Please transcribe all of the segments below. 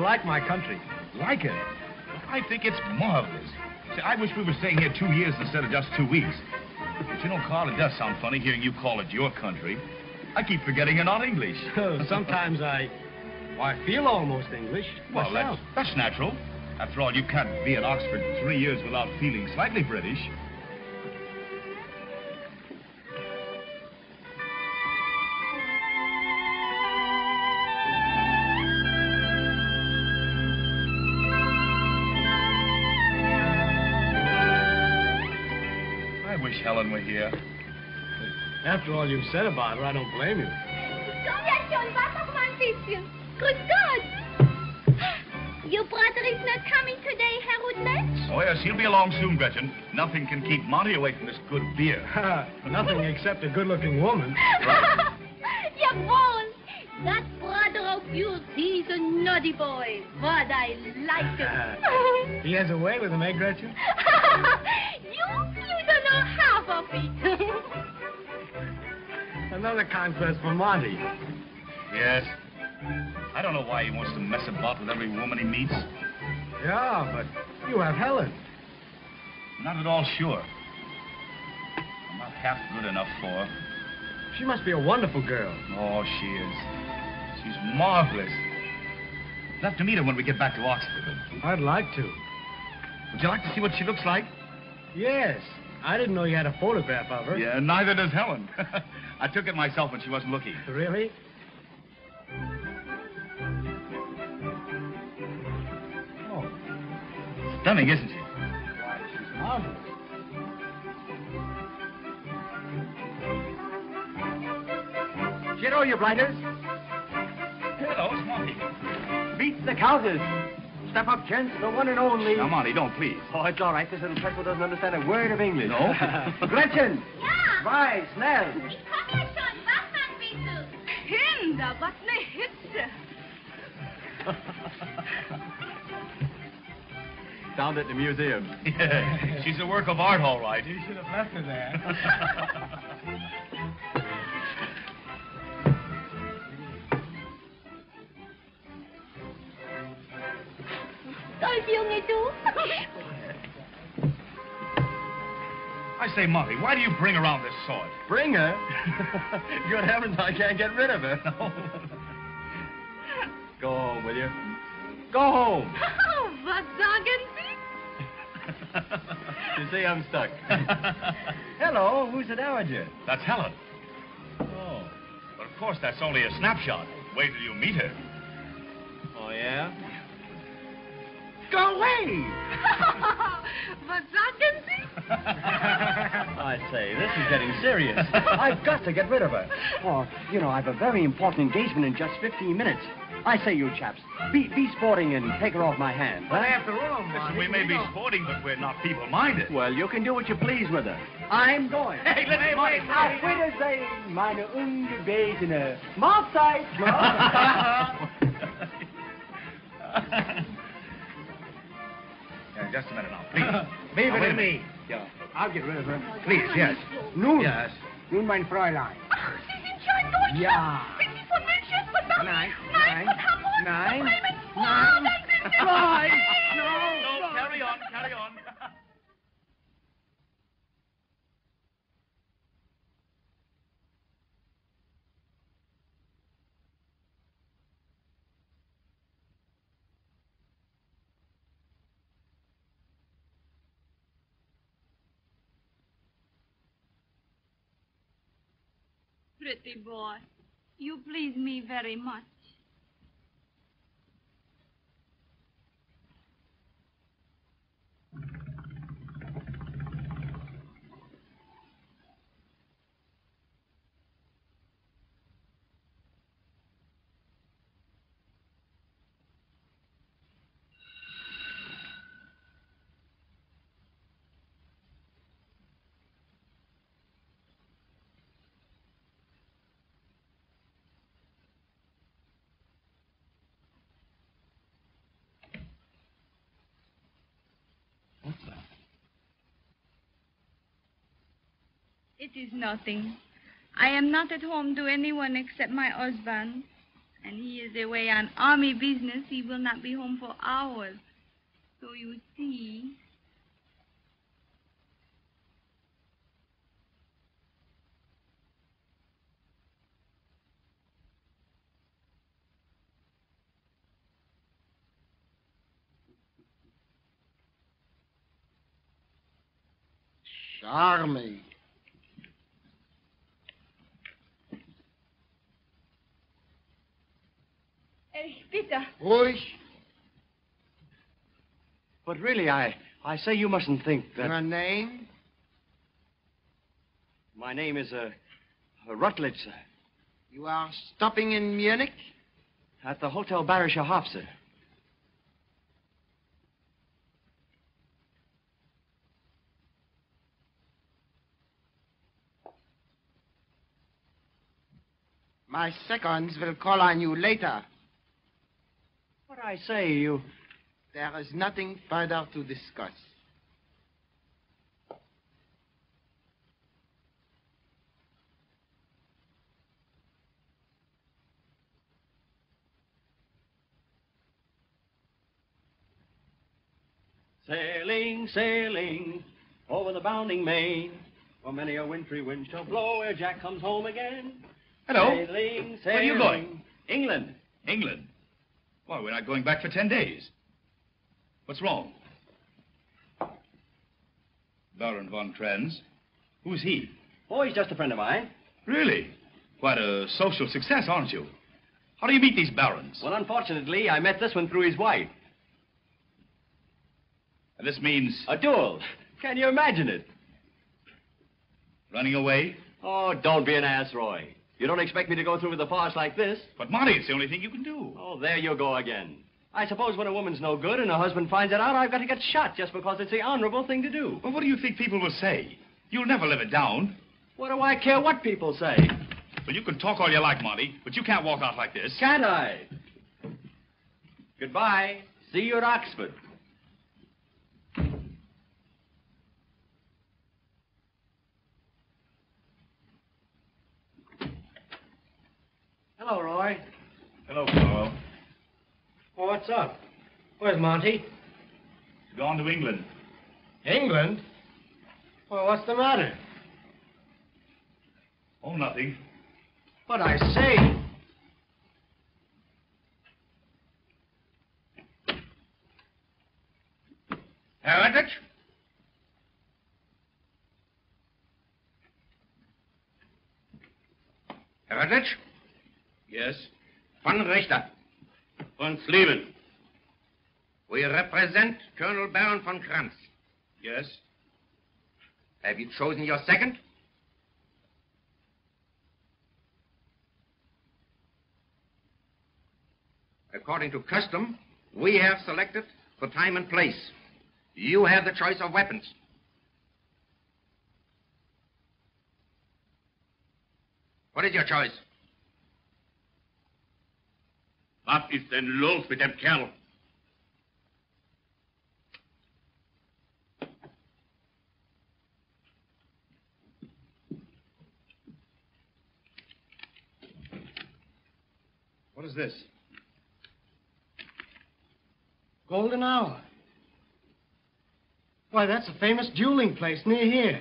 Like my country. Like it? I think it's marvelous. See, I wish we were staying here 2 years instead of just 2 weeks. But you know, Carl, it does sound funny hearing you call it your country. I keep forgetting you're not English. Sometimes I feel almost English. Well, that's natural. After all, you can't be at Oxford 3 years without feeling slightly British. Helen, we're here. After all you've said about her, I don't blame you. Your brother is not coming today, Herr Rudnick? Oh, yes, he'll be along soon, Gretchen. Nothing can keep Monty away from this good beer. Nothing except a good-looking woman. Right. You're born. That brother of yours, he's a naughty boy. But I like him. He has a way with him, eh, Gretchen? You don't know half of it. Another conquest for Monty. Yes. I don't know why he wants to mess about with every woman he meets. Yeah, but you have Helen. Not at all sure. I'm not half good enough for her. She must be a wonderful girl. Oh, she is. She's marvelous. We'll have to meet her when we get back to Oxford. I'd like to. Would you like to see what she looks like? Yes. I didn't know you had a photograph of her. Yeah, neither does Helen. I took it myself when she wasn't looking. Really? Oh. Stunning, isn't she? Why, she's marvelous. Hello, you blighters. Hello, it's Monty. Beat the counters. Step up, gents, the one and only. Now, Monty, don't, please. Oh, it's all right. This little pretzel doesn't understand a word of English. No? Gretchen! Yeah? Rise, now. Come here, John. Wasser, bitte. Hinder, was ne Hitze. Down at the museum. Yeah. She's a work of art, all right. You should have left her there. I say, Monty, why do you bring around this sword? Bring her? Good heavens, I can't get rid of her. No. Go home, will you? Go home. Oh, was sagen Sie? You see, I'm stuck. Hello, who's the dowager? That's Helen. Oh. But of course, that's only a snapshot. Wait till you meet her. Oh, yeah? Go away! Was sagen Sie? I say, this is getting serious. I've got to get rid of her. Oh, you know, I've a very important engagement in just 15 minutes. I say, you chaps, be sporting and take her off my hand. Well, after all, Monty, listen, we may be sporting, but we're not feeble-minded. Well, you can do what you please with her. I'm going. Hey, listen, hey, Monty. Auf Wiedersehen, meine ungebetene Mahlzeit. Just a minute now, please. Leave it to me. Yeah. I'll get rid of her. Please, yes. Nun. Yes. Nun, mein Fräulein. Ach, Sie sind ja in Deutschland. Ja. Wenn Sie von München von Berlin, nein, von Hamburg, nein, von Bremen, dann sind Sie... Nein, nein. No, carry on, carry on. Pretty boy, you please me very much. It is nothing. I am not at home to anyone except my husband. And he is away on army business. He will not be home for hours. So you see... Charming. Peter. Ruhig. But really, I say you mustn't think that... Your name? My name is Rutledge, sir. You are stopping in Munich? At the Hotel Bairischer Hof, sir. My seconds will call on you later. What I say, you... There is nothing further to discuss. Sailing, sailing, over the bounding main, for many a wintry wind shall blow ere Jack comes home again. Hello. Sailing, sailing. Where are you going? England. England? Why, we're not going back for 10 days. What's wrong? Baron von Kranz. Who's he? Oh, he's just a friend of mine. Really? Quite a social success, aren't you? How do you meet these barons? Well, unfortunately, I met this one through his wife. And this means... A duel. Can you imagine it? Running away? Oh, don't be an ass, Roy. You don't expect me to go through with a farce like this. But, Monty, it's the only thing you can do. Oh, there you go again. I suppose when a woman's no good and her husband finds it out, I've got to get shot just because it's the honorable thing to do. Well, what do you think people will say? You'll never live it down. What do I care what people say? Well, you can talk all you like, Monty, but you can't walk out like this. Can't I? Goodbye. See you at Oxford. Hello, Roy. Hello, Carl. Oh, what's up? Where's Monty? He's gone to England. England? Well, what's the matter? Oh, nothing. But I say... Herr Rudnick? Yes? Von Richter. Von Sleben. We represent Colonel Baron von Kranz. Yes? Have you chosen your second? According to custom, we have selected the time and place. You have the choice of weapons. What is your choice? Was ist denn los mit dem Kerl? What is this? Golden Hour. Why, that's a famous dueling place near here.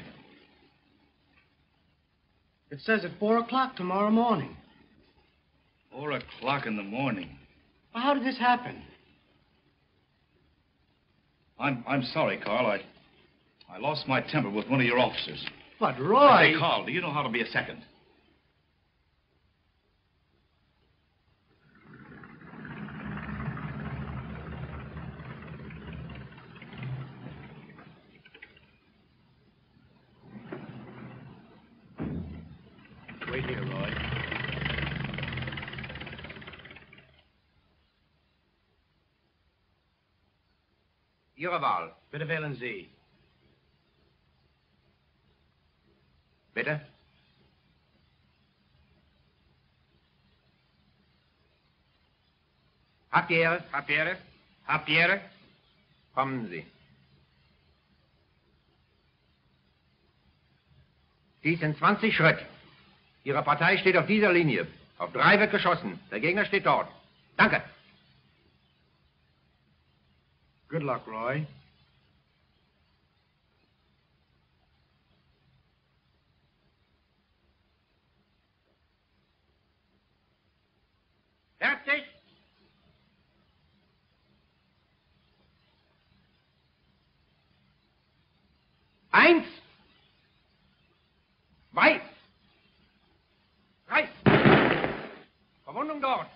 It says at 4 o'clock tomorrow morning. 4 o'clock in the morning? Well, how did this happen? I'm sorry, Carl. I lost my temper with one of your officers. But, Roy... Hey, Carl, do you know how to be a second? Ihre Wahl. Bitte wählen Sie. Bitte? Papiere, Papiere, Papiere. Kommen Sie. Dies sind 20 Schritt. Ihre Partei steht auf dieser Linie. Auf 3 wird geschossen. Der Gegner steht dort. Danke. Good luck, Roy. Fertig. Eins. Zwei. Drei. Verwundung dort.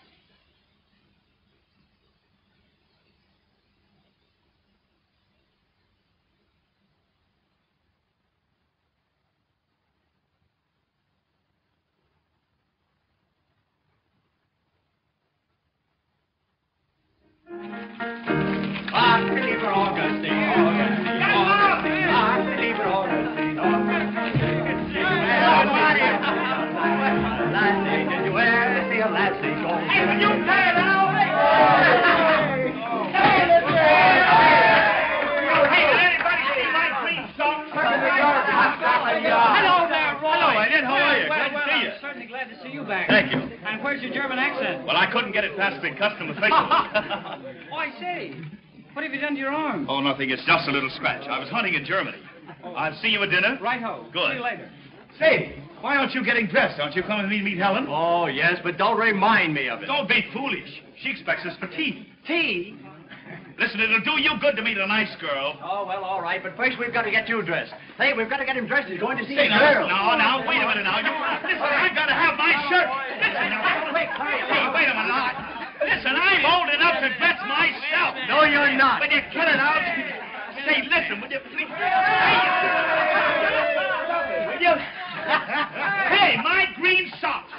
Oh, nothing. It's just a little scratch. I was hunting in Germany. Oh. I'll see you at dinner. Right-ho. Good. See you later. Say, why aren't you getting dressed? Aren't you coming with me to meet Helen? Oh, yes, but don't remind me of it. Don't be foolish. She expects us for tea. Tea? Listen, it'll do you good to meet a nice girl. Oh, well, all right, but first we've got to get you dressed. Hey, we've got to get him dressed. He's going to see a girl. Now, wait a minute now. Listen, I've got to have my shirt. Listen, quick, hurry up. Hey, wait a minute now. Listen, I'm old enough to dress myself. No, you're not. Will you cut it out? Say, listen, will you please? Will you? Hey, my green socks.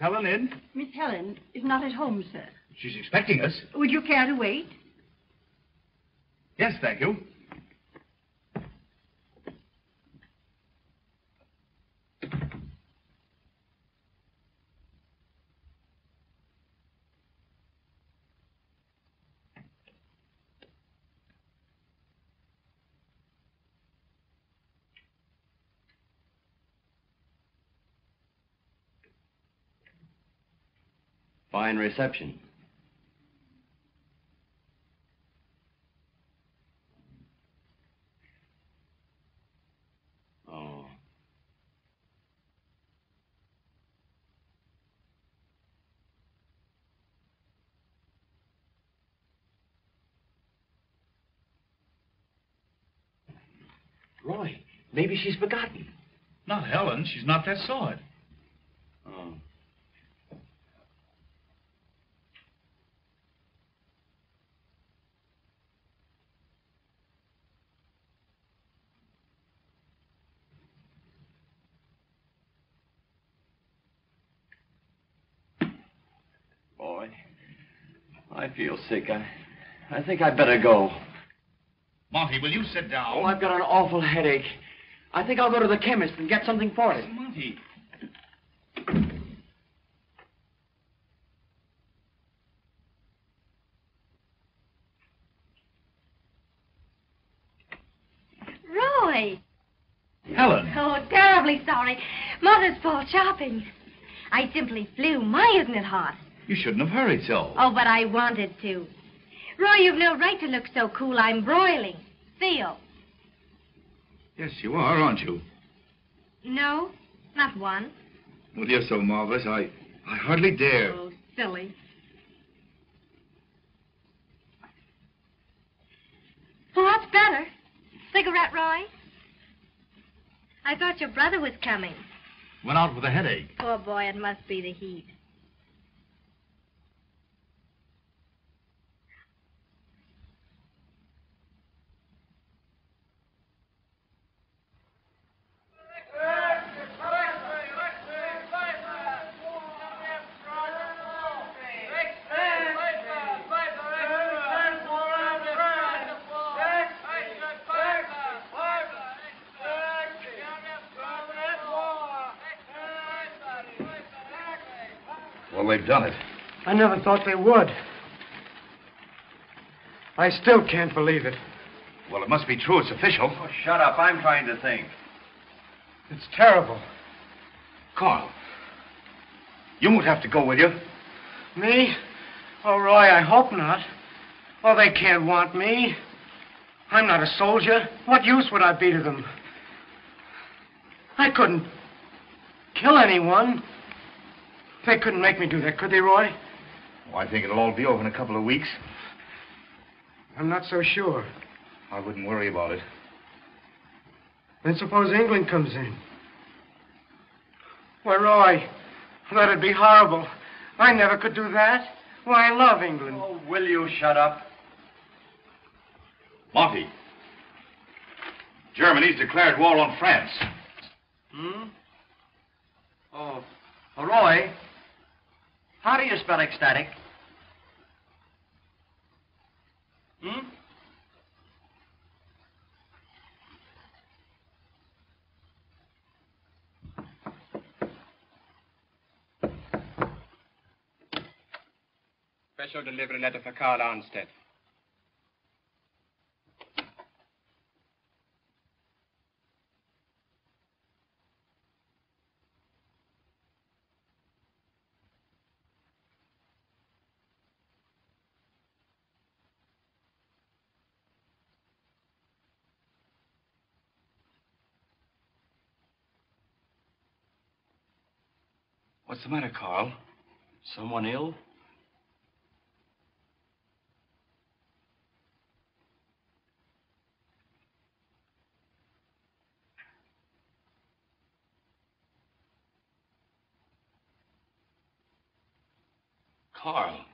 Helen in? Miss Helen is not at home, sir. She's expecting us. Would you care to wait? Yes, thank you. Fine reception. Oh. Roy, maybe she's forgotten. Not Helen. She's not that sort. Oh. Boy, I feel sick. I think I'd better go. Monty, will you sit down? Oh, I've got an awful headache. I think I'll go to the chemist and get something for it. Monty. Roy. Helen. Oh, terribly sorry. Mother's fall shopping. I simply flew. My, isn't it hot? You shouldn't have hurried so. Oh, but I wanted to. Roy, you've no right to look so cool. I'm broiling. Feel. Yes, you are, aren't you? No, not one. Well, you're so marvelous, I hardly dare. Oh, silly. Well, that's better. Cigarette, Roy? I thought your brother was coming. Went out with a headache. Poor boy, it must be the heat. They've done it. I never thought they would. I still can't believe it. Well, it must be true. It's official. Oh, shut up. I'm trying to think. It's terrible. Carl, you won't have to go, will you? Me? Oh, Roy, I hope not. Oh, they can't want me. I'm not a soldier. What use would I be to them? I couldn't kill anyone. They couldn't make me do that, could they, Roy? Oh, I think it'll all be over in a couple of weeks. I'm not so sure. I wouldn't worry about it. Then suppose England comes in. Why, Roy, that'd be horrible. I never could do that. Why, I love England. Oh, will you shut up? Monty, Germany's declared war on France. Hmm? Oh, Roy... How do you spell ecstatic? Hmm? Special delivery letter for Carl Arnstedt. What's the matter, Carl? Someone ill? Carl.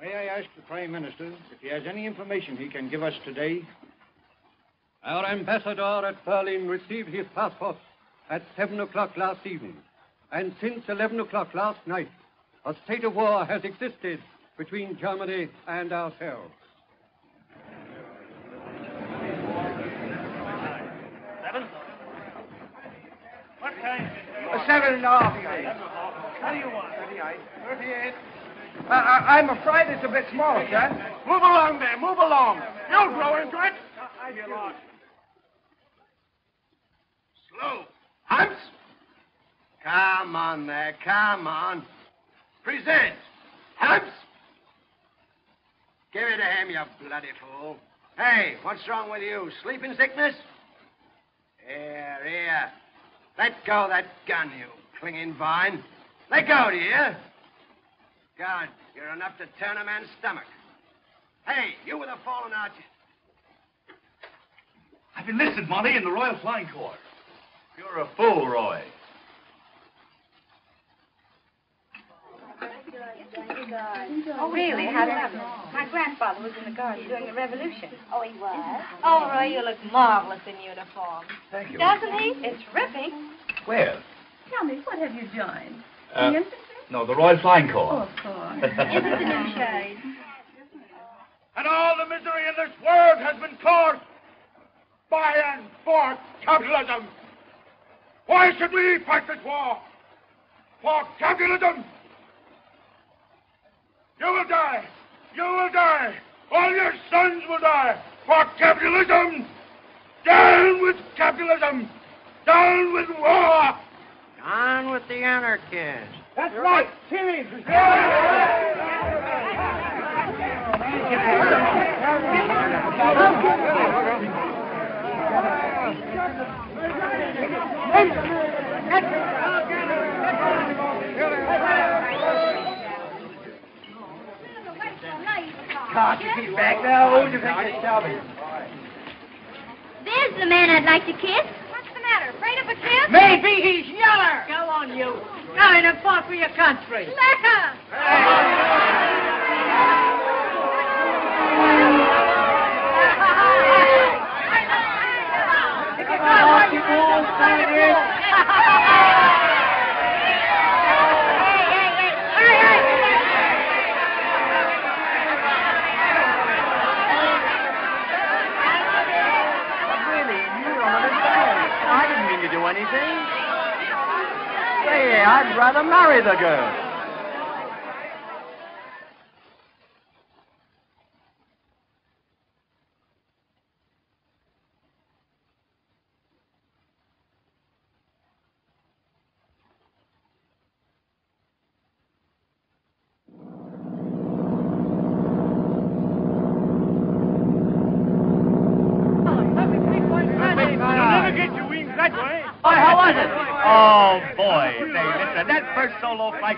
May I ask the Prime Minister if he has any information he can give us today? Our ambassador at Berlin received his passport at 7 o'clock last evening. And since 11 o'clock last night, a state of war has existed between Germany and ourselves. Seven? What time? 7 and a half. How do you want? 38. I'm afraid it's a bit small, sir. Move along there, move along. You'll grow into it. I hear lots. Slow. Hans? Come on there, come on. Present. Hans? Give it to him, you bloody fool. Hey, what's wrong with you? Sleeping sickness? Here, here. Let go that gun, you clinging vine. Let go, do you? God, you're enough to turn a man's stomach. Hey, you with a fallen arch. I've enlisted, Monty, in the Royal Flying Corps. You're a fool, Roy. Oh, really? How lovely. My grandfather was in the garden during the revolution. Oh, he was? Oh, Roy, you look marvelous in uniform. Thank you. Doesn't he? It's ripping. Well. Tell me, what have you joined? The infantry? No, the Royal Flying Corps. Oh, of course. Isn't it a shade? And all the misery in this world has been caused by and for capitalism. Why should we fight this war? For capitalism? You will die. You will die. All your sons will die for capitalism. Down with capitalism. Down with war. Down with the anarchists. That's right. Seriously. Can't you keep back there? Who do you think you're stopping? There's the man I'd like to kiss. What's the matter? Afraid of a kiss? Maybe he's yeller. Go on, you. Now in a fight for your country. Let her. Anything? Say, I'd rather marry the girl.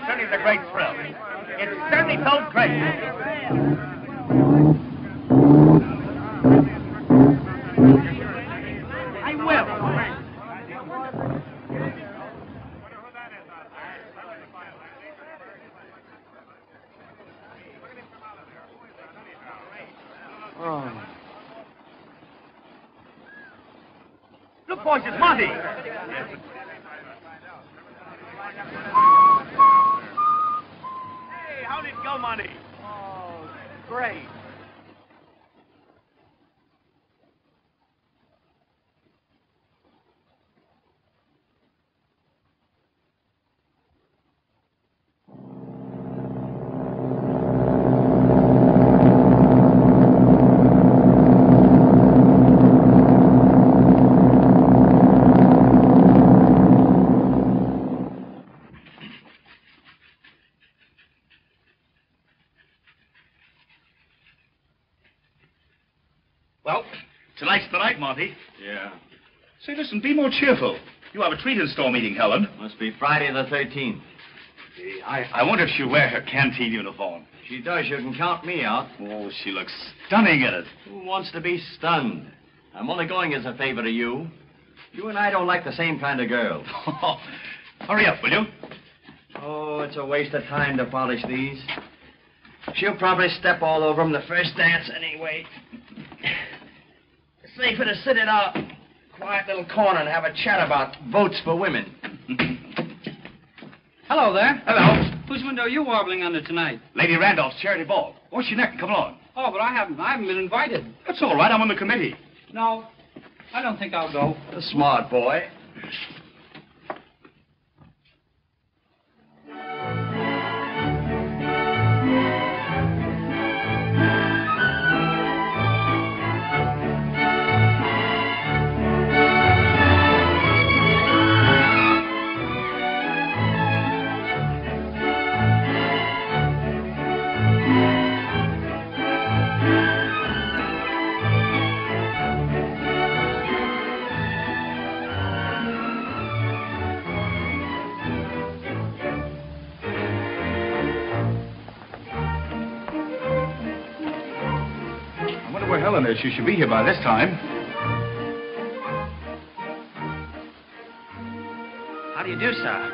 Certainly is a great thrill. It certainly told Gretchen. Monty? Yeah. Say, listen, be more cheerful. You have a treat in store meeting, Helen. Must be Friday the 13th. Gee, I wonder if she'll wear her canteen uniform. If she does, you can count me out. Oh, she looks stunning in it. Who wants to be stunned? I'm only going as a favor to you. You and I don't like the same kind of girl. Hurry up, will you? Oh, it's a waste of time to polish these. She'll probably step all over them the first dance anyway. Safer to sit in our quiet little corner and have a chat about votes for women. Hello there. Hello. Whose window are you warbling under tonight? Lady Randolph's charity ball. What's your neck? Come along. Oh, but I haven't been invited. That's all right. I'm on the committee. No, I don't think I'll go. A smart boy. Helen is. She should be here by this time. How do you do, sir?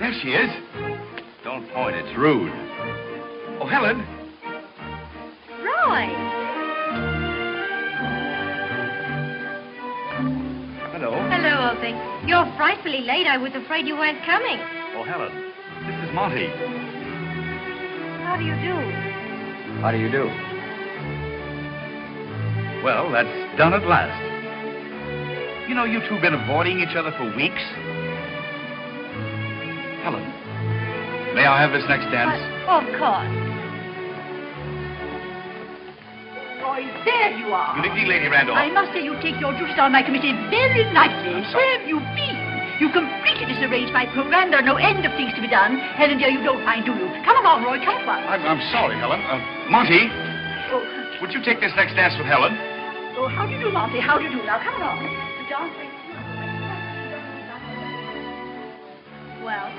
There she is. Don't point, it's rude. Oh, Helen. Roy. Hello. Hello, old thing. You're frightfully late. I was afraid you weren't coming. Oh, Helen, this is Monty. How do you do? How do you do? Well, that's done at last. You know, you two have been avoiding each other for weeks. Helen, may I have this next dance? Of course. Roy, there you are. Good evening, Lady Randolph. I must say you take your duties on my committee very lightly. Where have you been? You completely disarranged my program. There are no end of things to be done. Helen, dear, you don't mind, do you? Come along, Roy, come along. I'm sorry, Helen. Monty, would you take this next dance with Helen? Oh, how do you do, Monty? How do you do? Now, come along. The dance. Well.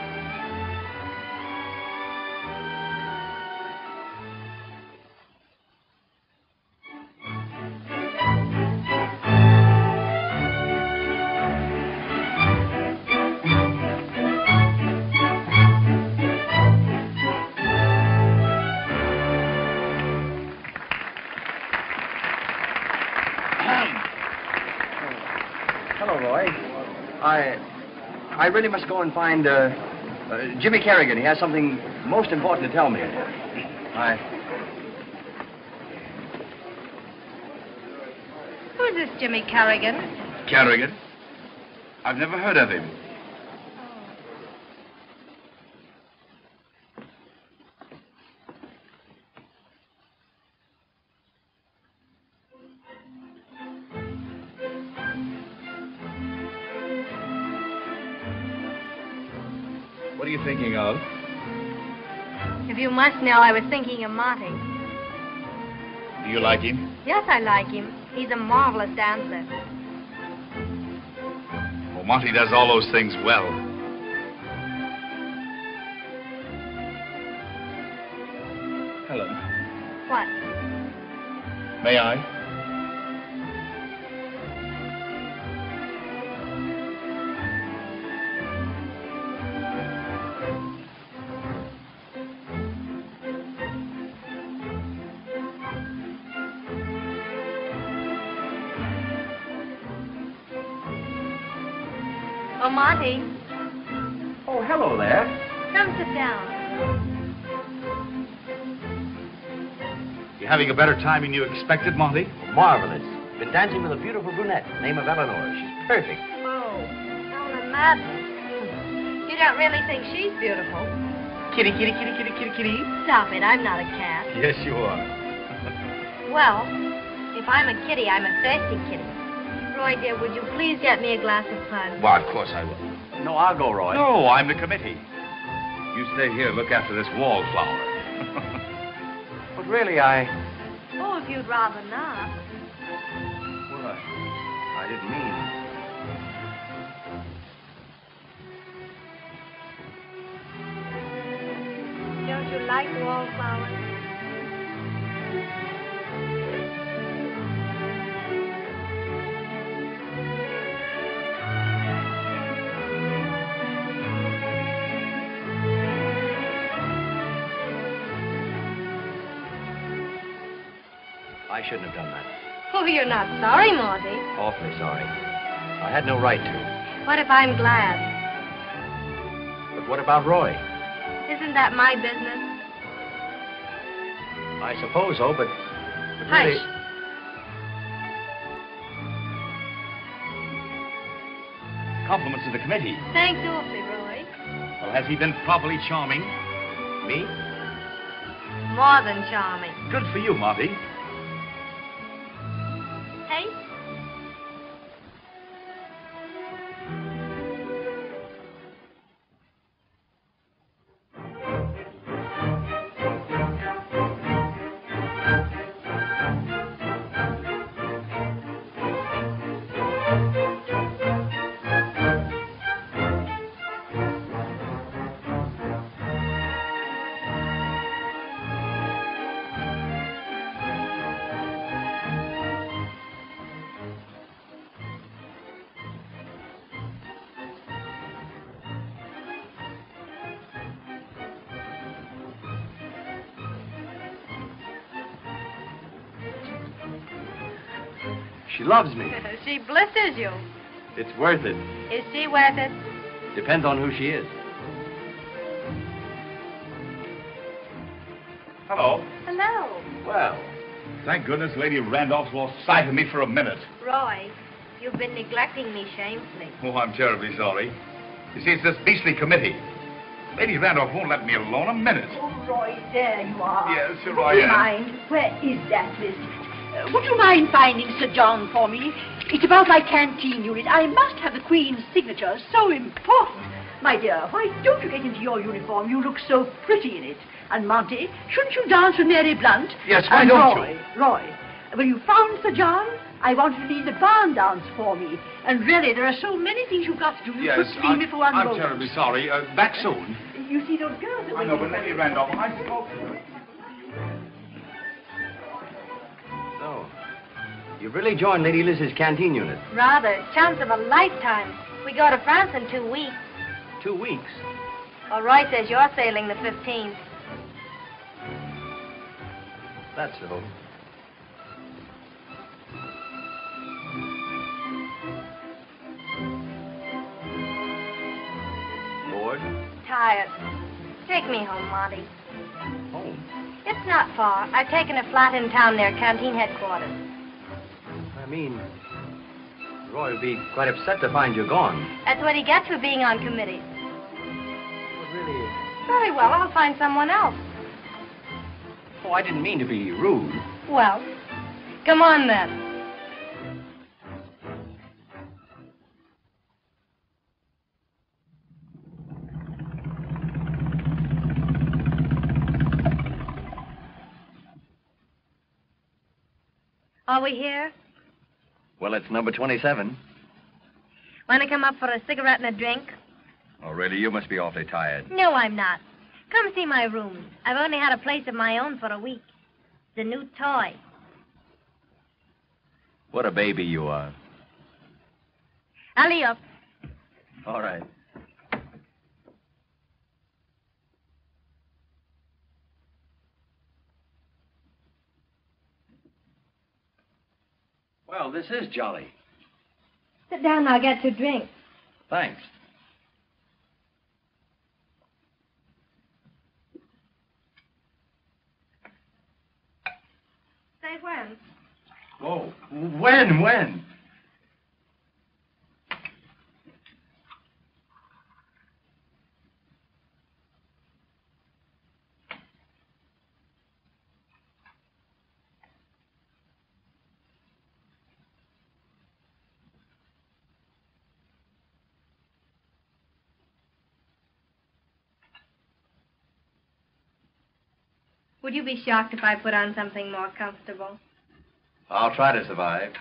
I really must go and find Jimmy Kerrigan. He has something most important to tell me. Who's this Jimmy Kerrigan? Kerrigan? I've never heard of him. What are you thinking of? If you must know, I was thinking of Monty. Do you like him? Yes, I like him. He's a marvelous dancer. Well, Monty does all those things well. Helen. What? May I? Oh, Monty. Oh, hello there. Come sit down. You're having a better time than you expected, Monty? Marvelous. Been dancing with a beautiful brunette, name of Eleanor. She's perfect. Oh, Eleanor Madden. You don't really think she's beautiful? Kitty, kitty, kitty, kitty, kitty, kitty. Stop it, I'm not a cat. Yes, you are. Well, if I'm a kitty, I'm a thirsty kitty. Roy, dear, would you please get me a glass of punch? Well, of course I will. No, I'll go, Roy. No, I'm the committee. You stay here and look after this wallflower. But really, I... Oh, if you'd rather not. Well, I didn't mean... Don't you like wallflowers? I shouldn't have done that. Oh, you're not sorry, Monty. Awfully sorry. I had no right to. What if I'm glad? But what about Roy? Isn't that my business? I suppose so, but really... Hush. Compliments to the committee. Thanks awfully, Roy. Well, has he been properly charming? Me? More than charming. Good for you, Monty. She loves me. She blisters you. It's worth it. Is she worth it? Depends on who she is. Hello. Hello. Well, thank goodness Lady Randolph's lost sight of me for a minute. Roy, you've been neglecting me shamefully. Oh, I'm terribly sorry. You see, it's this beastly committee. Lady Randolph won't let me alone a minute. Oh, Roy, there you are. Yes, here I am. Would you mind? Where is that list? Would you mind finding Sir John for me? It's about my canteen unit. I must have the Queen's signature. So important. My dear, why don't you get into your uniform? You look so pretty in it. And Monty, shouldn't you dance with Mary Blunt? Yes, why and don't Roy, you? Roy, when you found Sir John, I want you to lead the barn dance for me. And really, there are so many things you've got to do. You yes, could leave me for one moment. I'm terribly sorry. Back soon. You see, those girls are waiting. I know, but Lady Randolph, I spoke to her. So, you've really joined Lady Liz's canteen unit? Rather. Chance of a lifetime. We go to France in 2 weeks. 2 weeks? Oh, Roy says you're sailing the 15th. That's so. Bored? Tired. Take me home, Monty. Home? It's not far. I've taken a flat in town there, canteen headquarters. I mean, Roy will be quite upset to find you're gone. That's what he gets for being on committee. But really... Very well, I'll find someone else. Oh, I didn't mean to be rude. Well, come on then. Are we here? Well, it's number 27. Want to come up for a cigarette and a drink? Oh, really? You must be awfully tired. No, I'm not. Come see my room. I've only had a place of my own for a week. It's a new toy. What a baby you are. Hurry up. All right. Well, this is jolly. Sit down, I'll get you a drink. Thanks. Say when. Oh, when? Would you be shocked if I put on something more comfortable? I'll try to survive.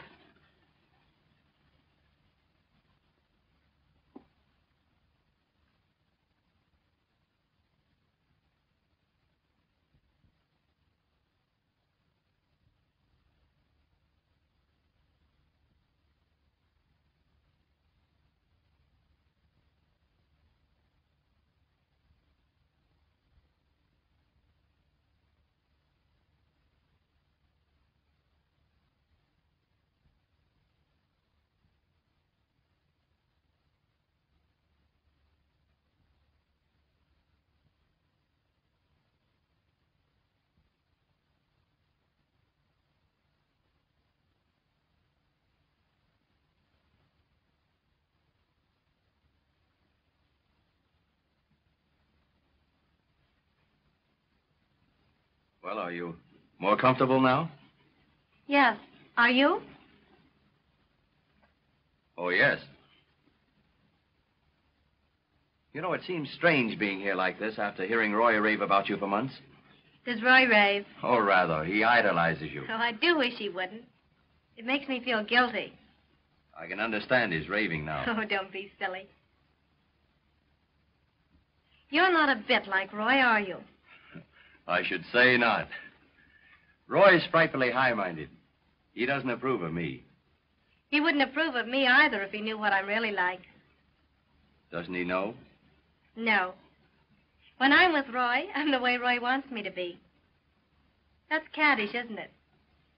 Well, are you more comfortable now? Yes. Are you? Oh, yes. You know, it seems strange being here like this after hearing Roy rave about you for months. Does Roy rave? Oh, rather. He idolizes you. Oh, I do wish he wouldn't. It makes me feel guilty. I can understand his raving now. Oh, don't be silly. You're not a bit like Roy, are you? I should say not. Roy's frightfully high-minded. He doesn't approve of me. He wouldn't approve of me either if he knew what I'm really like. Doesn't he know? No. When I'm with Roy, I'm the way Roy wants me to be. That's caddish, isn't it?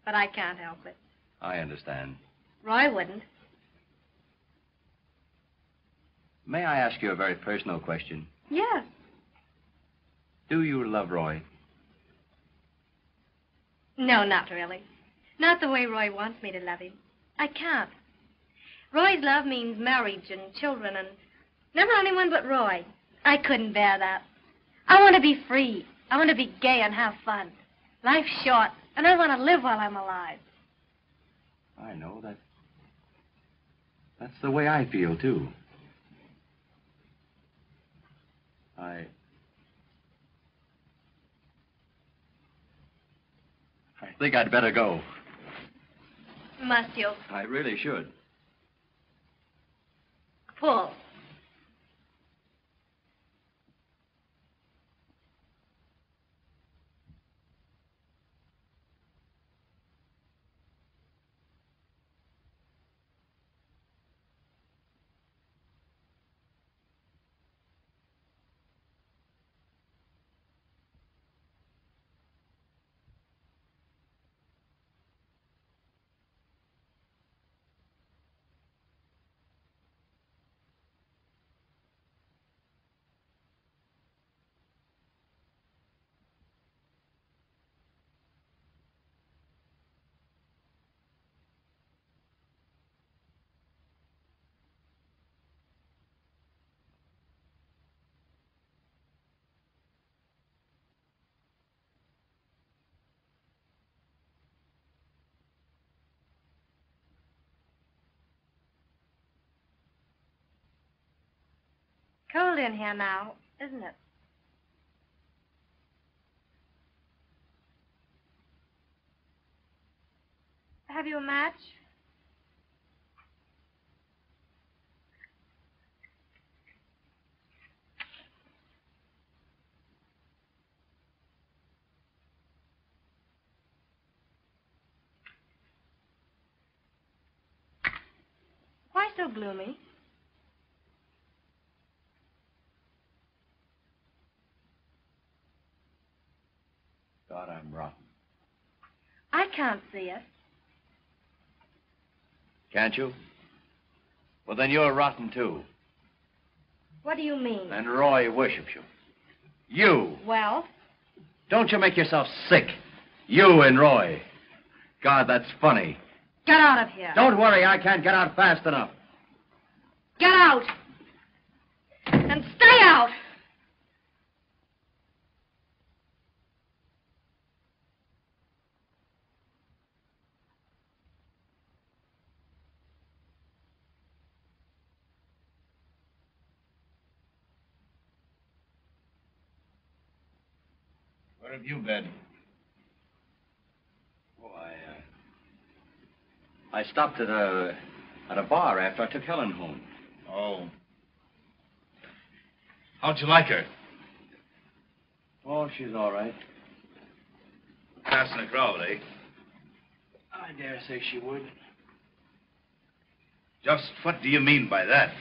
But I can't help it. I understand. Roy wouldn't. May I ask you a very personal question? Yes. Do you love Roy? No, not really. Not the way Roy wants me to love him. I can't. Roy's love means marriage and children and never anyone but Roy. I couldn't bear that. I want to be free. I want to be gay and have fun. Life's short, and I want to live while I'm alive. I know that. That's the way I feel, too. I think I'd better go. Must you? I really should. Paul. Cold in here now, isn't it? Have you a match? Why so gloomy? God, I'm rotten. I can't see it. Can't you? Well, then you're rotten, too. What do you mean? And Roy worships you. You! Well? Don't you make yourself sick. You and Roy. God, that's funny. Get out of here. Don't worry, I can't get out fast enough. Get out! And stay out! Where have you been? Oh, I stopped at a bar after I took Helen home. Oh. How'd you like her? Oh, she's all right. Passing the crowd, eh? I dare say she would. Just what do you mean by that?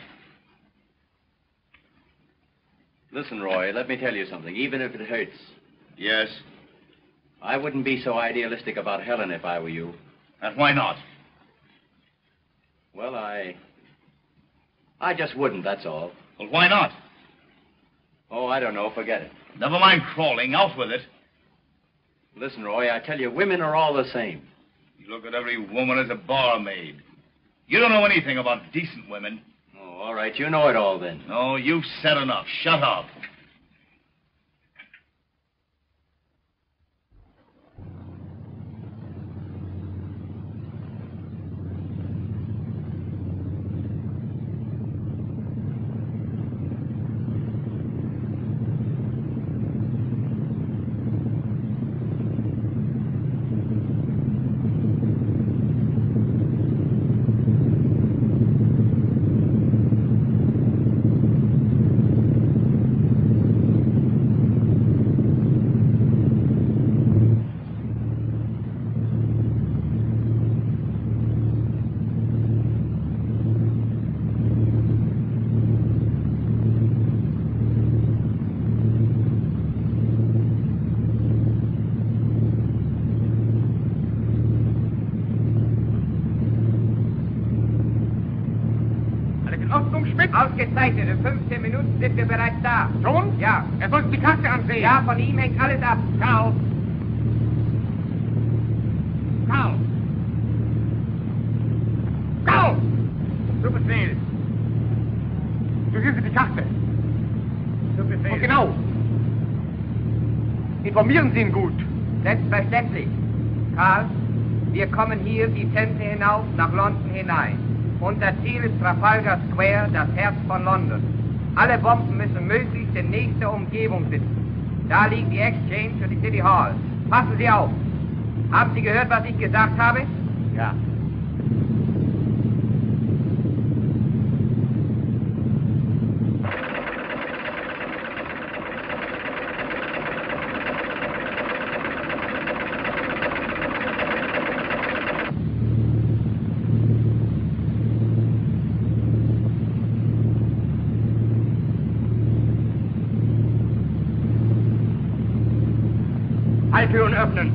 Listen, Roy, let me tell you something, even if it hurts. Yes? I wouldn't be so idealistic about Helen if I were you. And why not? Well, I just wouldn't, that's all. Well, why not? Oh, I don't know. Forget it. Never mind crawling. Out with it. Listen, Roy, I tell you, women are all the same. You look at every woman as a barmaid. You don't know anything about decent women. Oh, all right. You know it all, then. No, you've said enough. Shut up. bereit? Ausgezeichnet. In 15 Minuten sind wir bereits da. Schon? Ja. Er soll die Karte ansehen. Ja, von ihm hängt alles ab. Karl. Karl. Karl! Zu Befehl. So hier sind die Karte. Zu Befehl. Und genau. Informieren Sie ihn gut. Selbstverständlich. Karl, wir kommen hier die Themse hinauf, nach London hinein. Unser Ziel ist Trafalgar Square, das Herz von London. Alle Bomben müssen möglichst in nächster Umgebung sitzen. Da liegen die Exchange und die City Hall. Passen Sie auf. Haben Sie gehört, was ich gesagt habe? Ja. Türen öffnen.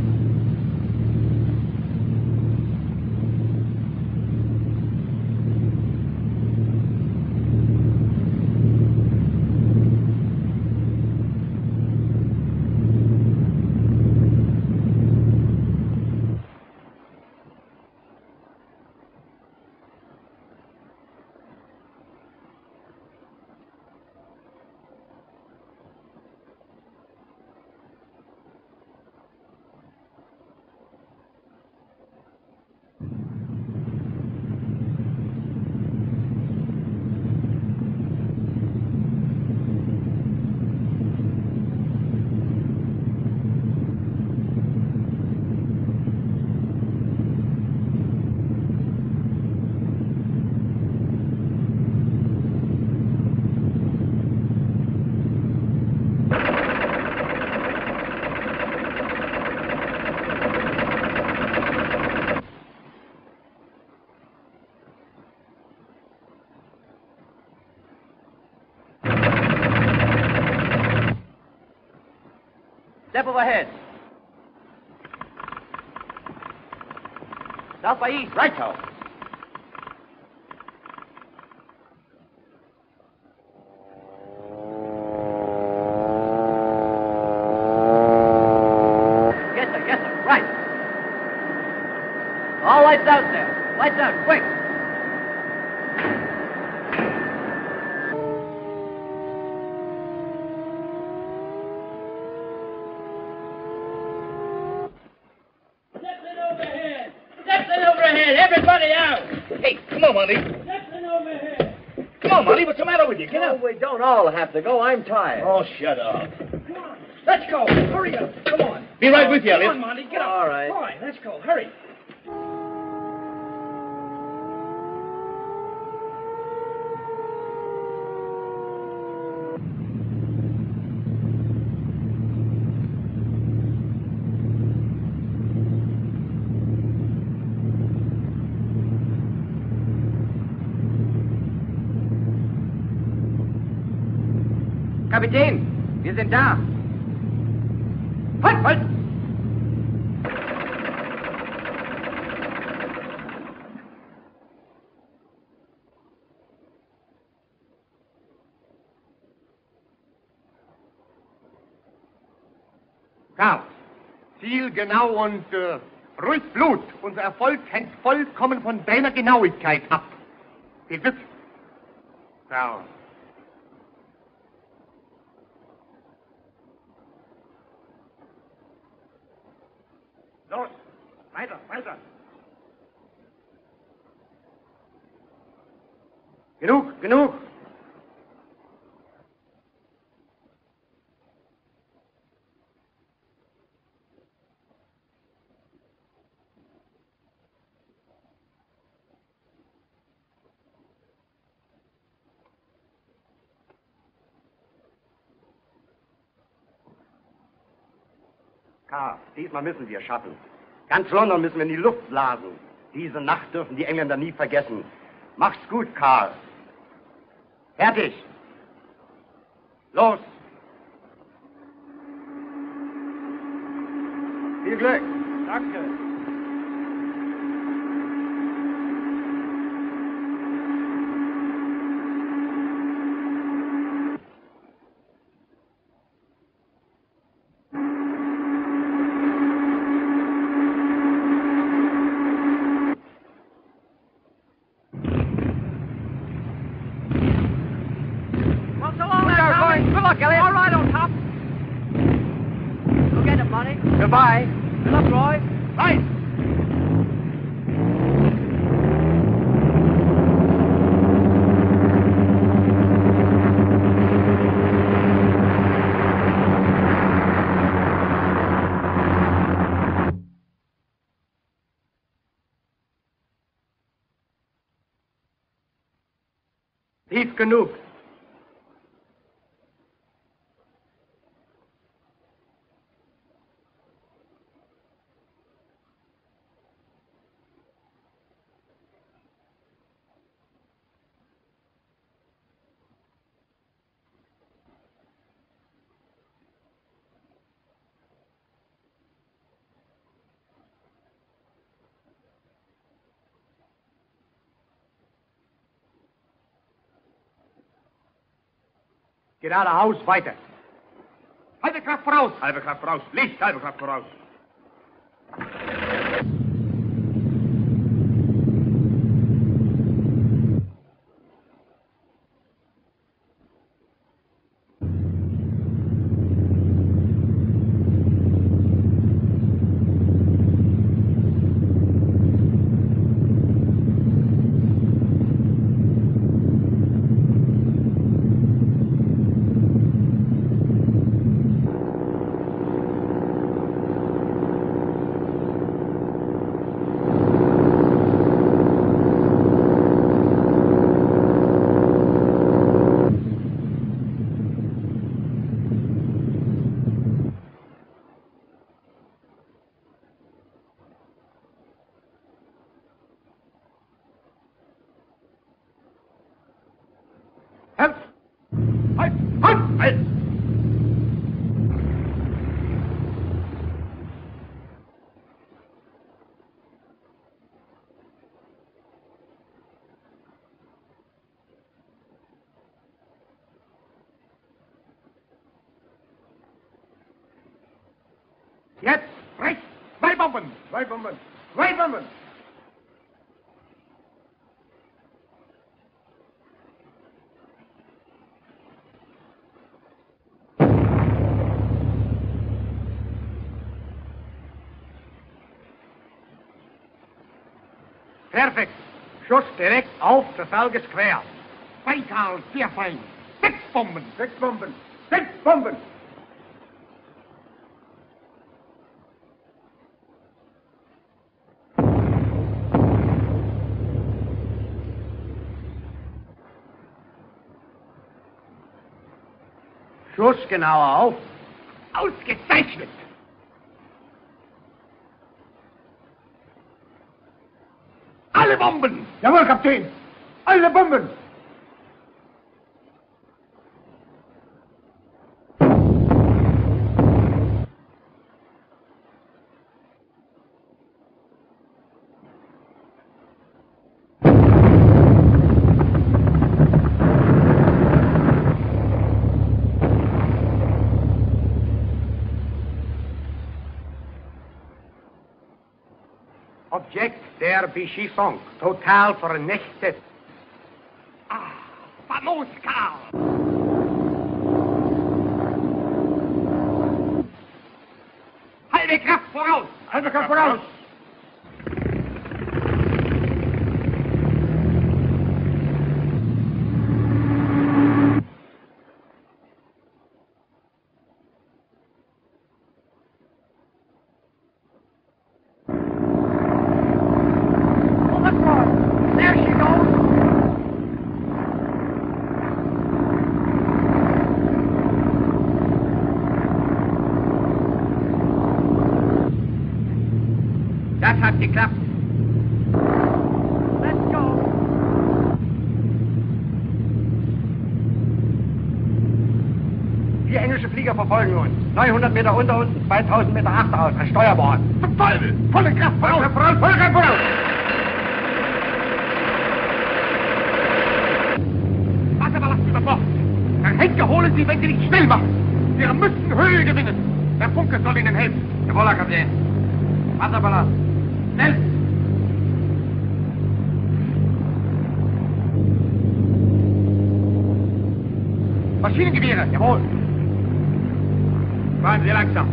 Step overhead. South by east, right toe. Yes, sir, right. All lights out there. Lights out, quick. We don't all have to go. I'm tired. Oh, shut up. Come on. Let's go. Hurry up. Come on. Be right with you, Elliot. Come on, Monty. Get up. All right. All right. Let's go. Hurry. Kapitän, wir sind da. Halt, halt! Karl, ziel genau und ruhig Blut. Unser Erfolg hängt vollkommen von deiner Genauigkeit ab. Geht es? Karl. Los! Weiter, weiter! Genug, genug! Karl, diesmal müssen wir schaffen. Ganz London müssen wir in die Luft blasen. Diese Nacht dürfen die Engländer nie vergessen. Mach's gut, Karl. Fertig. Los. Viel Glück. Danke. Tief genug. Geradeaus, weiter. Halbe Kraft voraus. Halbe Kraft voraus. Licht, halbe Kraft voraus. Jetzt rechts, zwei Bomben, zwei Bomben, zwei Bomben. Perfekt. Schuss direkt auf Trafalgar Square. Beital, sehr fein. Sechs Bomben, sechs Bomben, sechs Bomben. Schuss genauer auf. Ausgezeichnet! Alle Bomben! Jawohl, Kapitän! Alle Bomben! Objekt der Beschießung. Total vernichtet. Ah, famos, Karl! Halbe Kraft voraus! Halbe Kraft voraus! Geklappt. Let's go. Vier englische Flieger verfolgen uns. 900 Meter unter uns, 2000 Meter achteraus, an Steuerbord. Verfolge! Volle Kraft, volle Kraft, volle Kraft, volle Kraft! Wasserballast über Bord. Herr Henke, holen Sie, wenn Sie nicht schnell machen. Sie müssen Höhe gewinnen. Der Funke soll Ihnen helfen. Jawohl, Herr Kapitän. Wasserballast. Schnell! Maschinengewehre, jawohl! Fahren Sie langsam!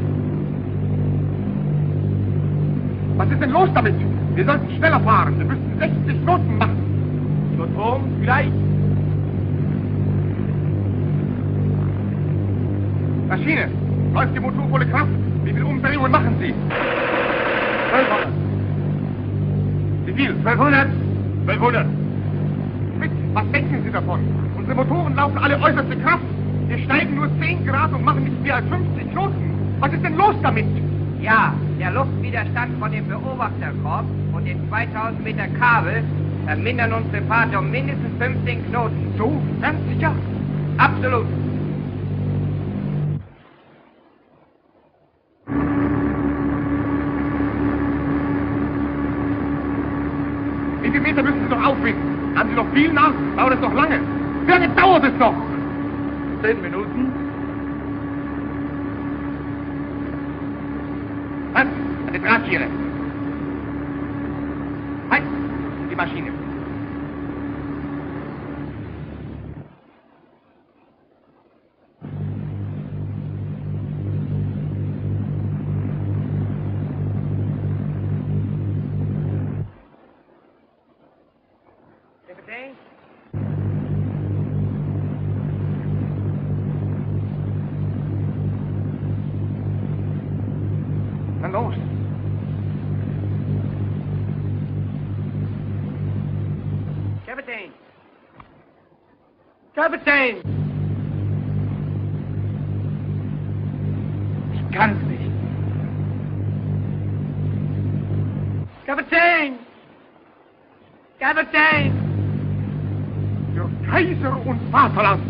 Was ist denn los damit? Wir sollten schneller fahren, wir müssen 60 Knoten machen! Nur Turm, vielleicht? Maschine, läuft die Motor volle Kraft? Wie viele Umdrehungen machen Sie? 1200! 1200! 1200! mit. Was denken Sie davon? Unsere Motoren laufen alle äußerste Kraft. Wir steigen nur 10 Grad und machen nicht mehr als 50 Knoten. Was ist denn los damit? Ja, der Luftwiderstand von dem Beobachterkorb und den 2000 Meter Kabel vermindern unsere Fahrt um mindestens 15 Knoten. So, ganz sicher? Absolut. Wie viele Meter müssen Sie noch aufwinden? Haben Sie noch viel nach? Dauert es noch lange? Wie lange dauert es noch? 10 Minuten. Was? Eine Drahtschere. Halt! Die Maschine. Kapitän! Ich kann's nicht. Kapitän! Kapitän! Für Kaiser und Vaterland!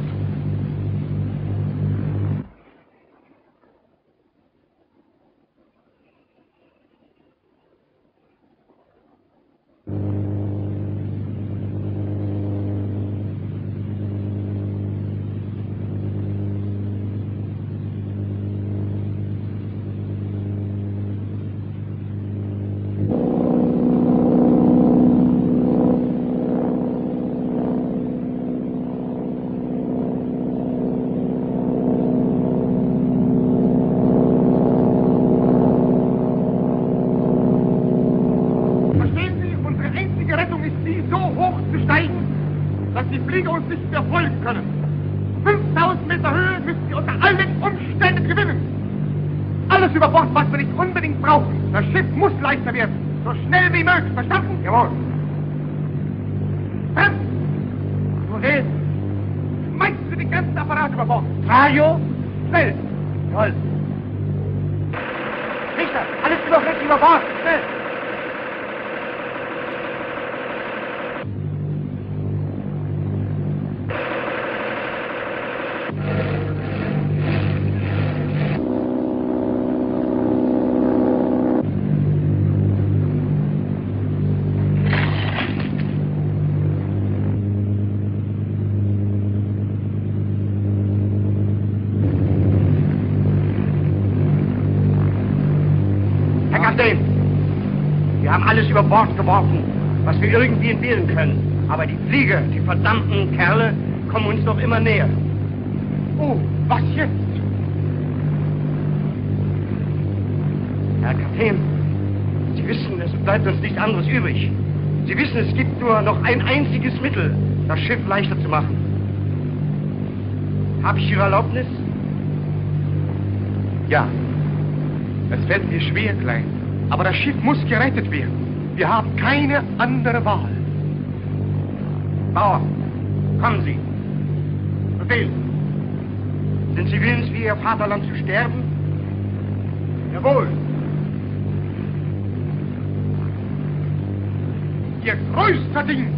Über Bord geworfen, was wir irgendwie entbehren können. Aber die Flieger, die verdammten Kerle, kommen uns noch immer näher. Oh, was jetzt? Herr Kapitän, Sie wissen, es bleibt uns nichts anderes übrig. Sie wissen, es gibt nur noch ein einziges Mittel, das Schiff leichter zu machen. Habe ich Ihre Erlaubnis? Ja. Es fällt mir schwer, Klein, aber das Schiff muss gerettet werden. Wir haben keine andere Wahl. Bauer, kommen Sie. Befehl. Sind Sie willens, für Ihr Vaterland zu sterben? Jawohl. Ihr größter Dienst.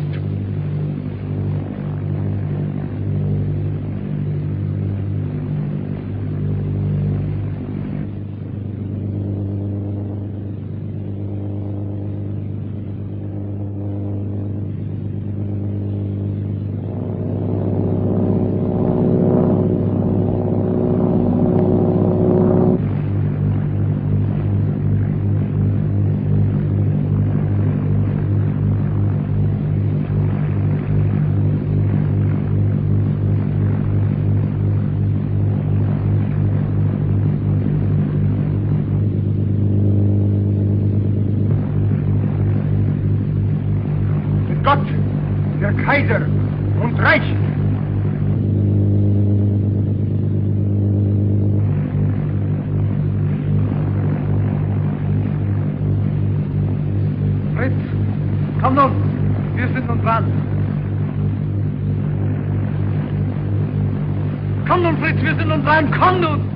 Kaiser und Reich. Fritz, komm nun, wir sind nun dran. Komm nun, Fritz, wir sind uns rein. Komm nun!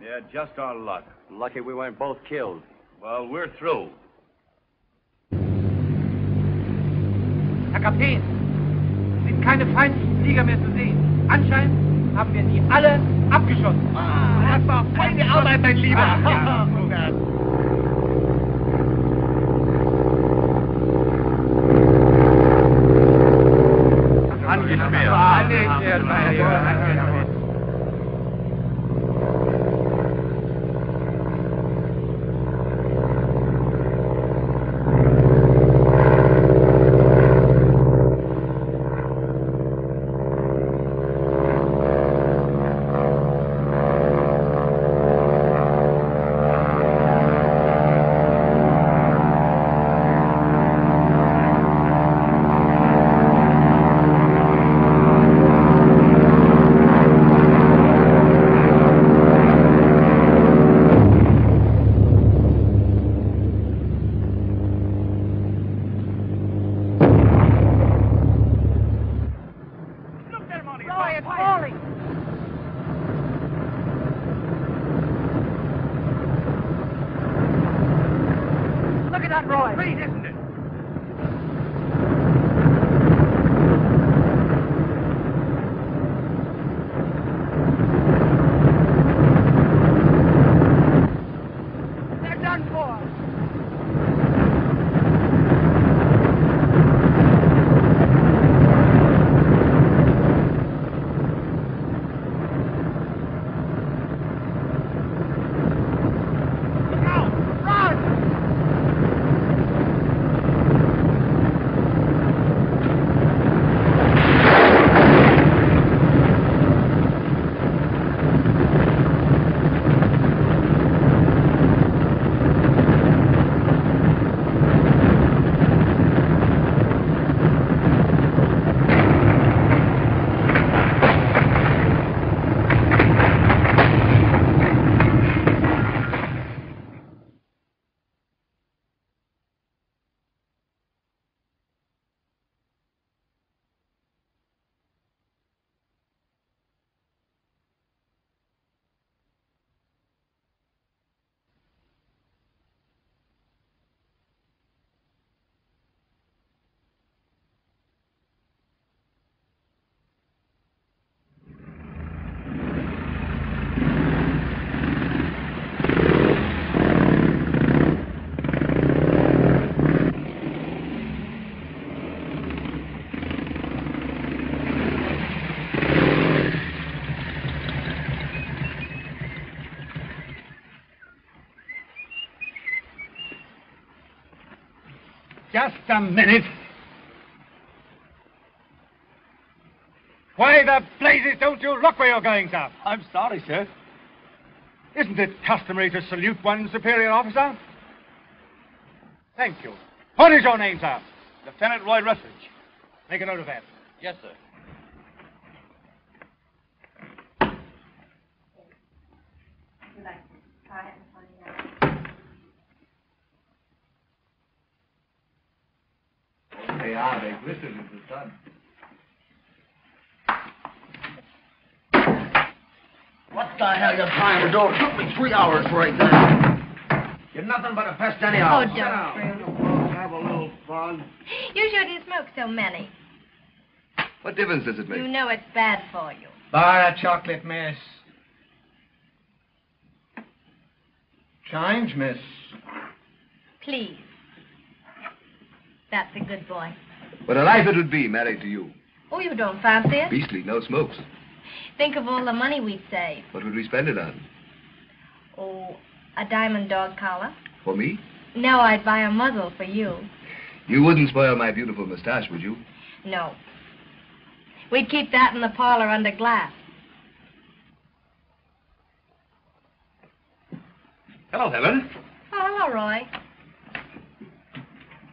Yeah, just our luck. Lucky we weren't both killed. Well, we're through. Herr Kapitän, sind keine feindlichen Flieger mehr zu sehen. Anscheinend haben wir die alle abgeschossen. Ah, das war feine Arbeit, mein Lieber. Ja, wunderbar. Just a minute. Why the blazes don't you look where you're going, sir? I'm sorry, sir. Isn't it customary to salute one's superior officer? Thank you. What is your name, sir? Lieutenant Roy Rusage. Make a note of that. Yes, sir. They are. They glisten in the sun. What the hell are you trying to do? It took me 3 hours right now. You're nothing but a pest anyhow. Oh, don't. Have a little fun. You sure didn't smoke so many. What difference does it make? You know it's bad for you. Bar a chocolate, miss. Chimes, miss. Please. That's a good boy. What a life it would be married to you. Oh, you don't fancy it? Beastly, no smokes. Think of all the money we'd save. What would we spend it on? Oh, a diamond dog collar. For me? No, I'd buy a muzzle for you. You wouldn't spoil my beautiful mustache, would you? No. We'd keep that in the parlor under glass. Hello, Helen. Oh, hello, Roy.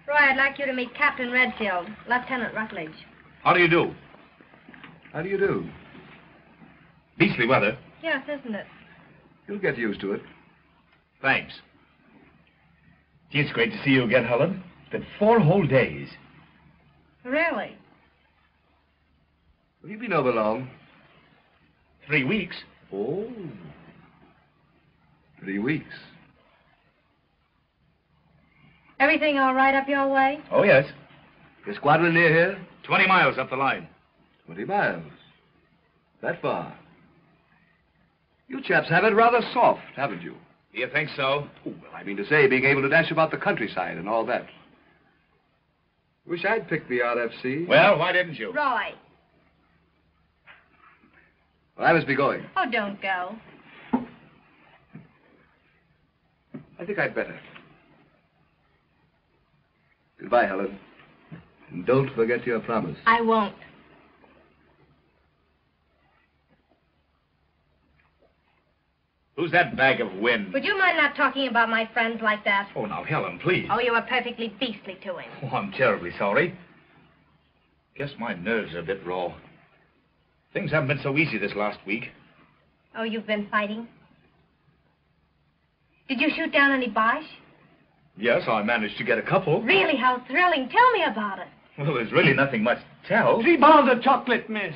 Roy, I'd like you to meet Captain Redfield, Lieutenant Rutledge. How do you do? How do you do? Beastly weather. Yes, isn't it? You'll get used to it. Thanks. Gee, it's great to see you again, Helen. It's been 4 whole days. Really? Have you been over long? 3 weeks. Oh. 3 weeks. Everything all right up your way? Oh, yes. Your squadron near here? 20 miles up the line. 20 miles? That far? You chaps have it rather soft, haven't you? Do you think so? Oh, well, I mean to say, being able to dash about the countryside and all that. Wish I'd picked the RFC. Well, why didn't you? Roy. Well, I must be going. Oh, don't go. I think I'd better. Goodbye, Helen. And don't forget your promise. I won't. Who's that bag of wind? Would you mind not talking about my friends like that? Oh, now, Helen, please. Oh, you were perfectly beastly to him. Oh, I'm terribly sorry. Guess my nerves are a bit raw. Things haven't been so easy this last week. Oh, you've been fighting? Did you shoot down any Boche? Yes, I managed to get a couple. Really? How thrilling. Tell me about it. Well, there's really nothing much to tell. 3 pounds of chocolate, miss.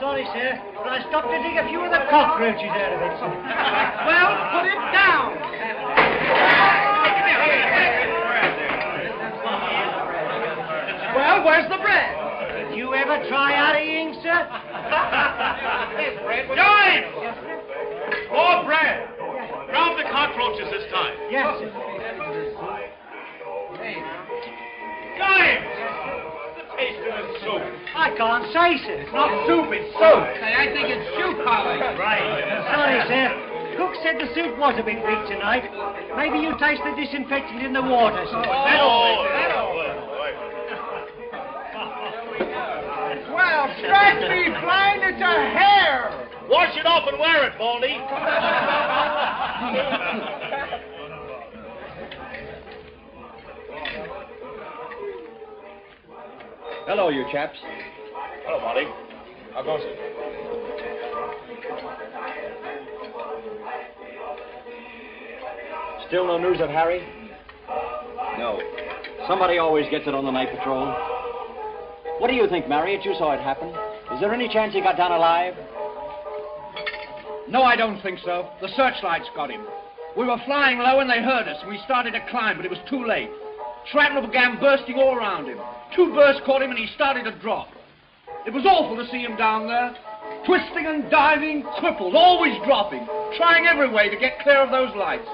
Sorry, sir. cook said the soup was a bit weak tonight. Maybe you taste the disinfectant in the water, sir. That'll work. Well, strike me blind, it's a hair! Wash it off and wear it, Baldy. Hello, you chaps. Hello, Monty. How goes it? Still no news of Harry? No. Somebody always gets it on the night patrol. What do you think, Marriott? You saw it happen. Is there any chance he got down alive? No, I don't think so. The searchlights got him. We were flying low and they heard us, and we started to climb, but it was too late. Shrapnel began bursting all around him. Two bursts caught him, and he started to drop. It was awful to see him down there, twisting and diving, crippled, always dropping, trying every way to get clear of those lights.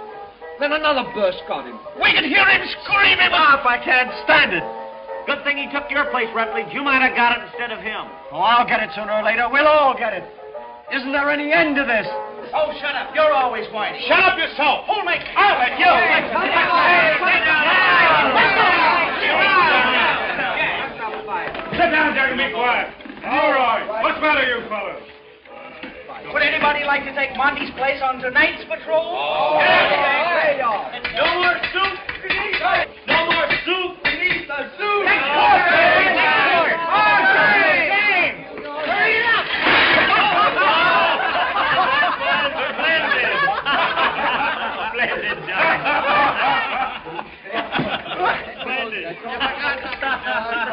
Then another burst got him. We could hear him screaming up. I can't stand it. Good thing he took your place, Rutledge. You might have got it instead of him. Oh, I'll get it sooner or later. We'll all get it. Isn't there any end to this? Oh, shut up. You're always whining. Shut up yourself. Who'll make out at you? Sit down, Jerry. Be quiet. All right. What's the matter, you fellas? Would anybody like to take Monty's place on tonight's patrol? Oh, yes. No more soup. No more soup. We need the soup.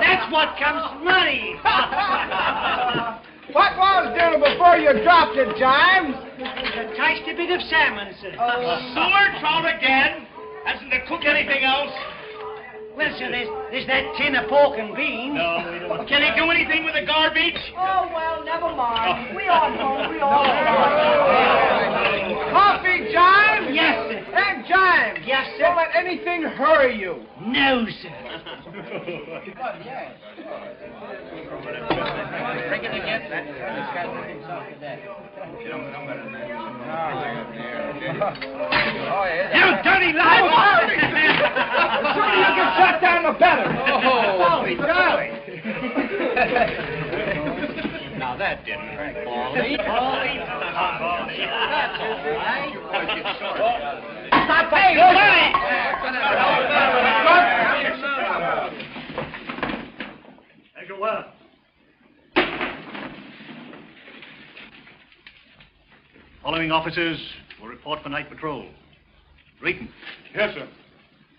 That's what comes money. What was dinner before you dropped it, Jimes? A tasty bit of salmon, sir. Sewer trout again? Hasn't the cook anything else? Well, sir, there's that tin of pork and beans. No, we don't. Can he do anything with the garbage? Oh, well, never mind. We all know. We all know. Coffee, Jimes? Yes, sir. And Jimes. Yes, sir. Don't let anything hurry you. No, sir. Drink it again. You dirty liar! The sooner you get shut down, the better. Oh, darling. Now that didn't hurt, Baldy. Stop paying! Take a while. Following officers will report for night patrol. Drayton. Yes, sir.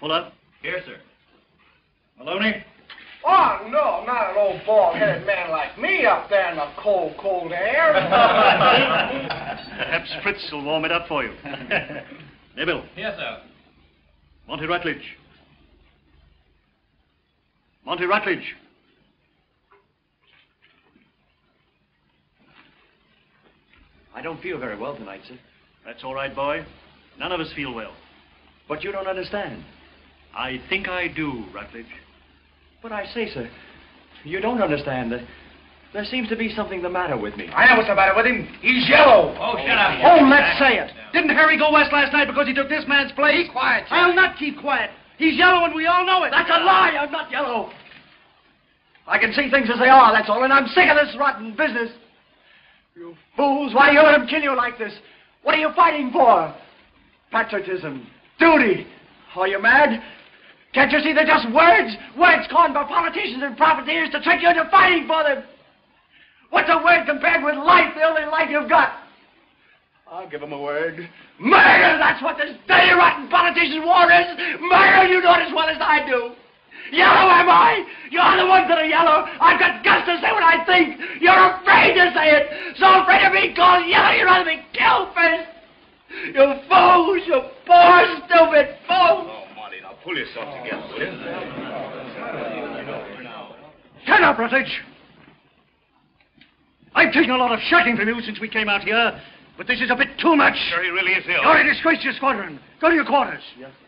Fuller. Yes, sir. Maloney. Oh, no, not an old bald-headed man like me up there in the cold, cold air. Perhaps Fritz will warm it up for you. Neville. Yes, sir. Monty Rutledge. Monty Rutledge. I don't feel very well tonight, sir. That's all right, boy. None of us feel well. But you don't understand. I think I do, Rutledge. But I say, sir, you don't understand. There seems to be something the matter with me. I know what's the matter with him. He's yellow. Oh, shut up. Oh, let's say it. Didn't Harry go west last night because he took this man's place? Keep quiet, sir. I'll not keep quiet. He's yellow and we all know it. That's a lie. I'm not yellow. I can see things as they are, that's all, and I'm sick of this rotten business. You fools, why do you let him kill you like this? What are you fighting for? Patriotism. Duty. Are you mad? Can't you see they're just words? Words coined by politicians and profiteers to trick you into fighting for them. What's a word compared with life, the only life you've got? I'll give them a word. Murder! That's what this dirty, rotten politician's war is. Murder, you know it as well as I do. Yellow am I? You're the ones that are yellow. I've got guts to say what I think. You're afraid to say it. So afraid of being called yellow, you'd rather be killed first. You fools, you poor, stupid fools. Pull yourself together, will you? Shut up, Rutledge. I've taken a lot of shacking from you since we came out here, but this is a bit too much. Sure, he really is ill. You're a disgrace to your squadron. Go to your quarters. Yes, sir.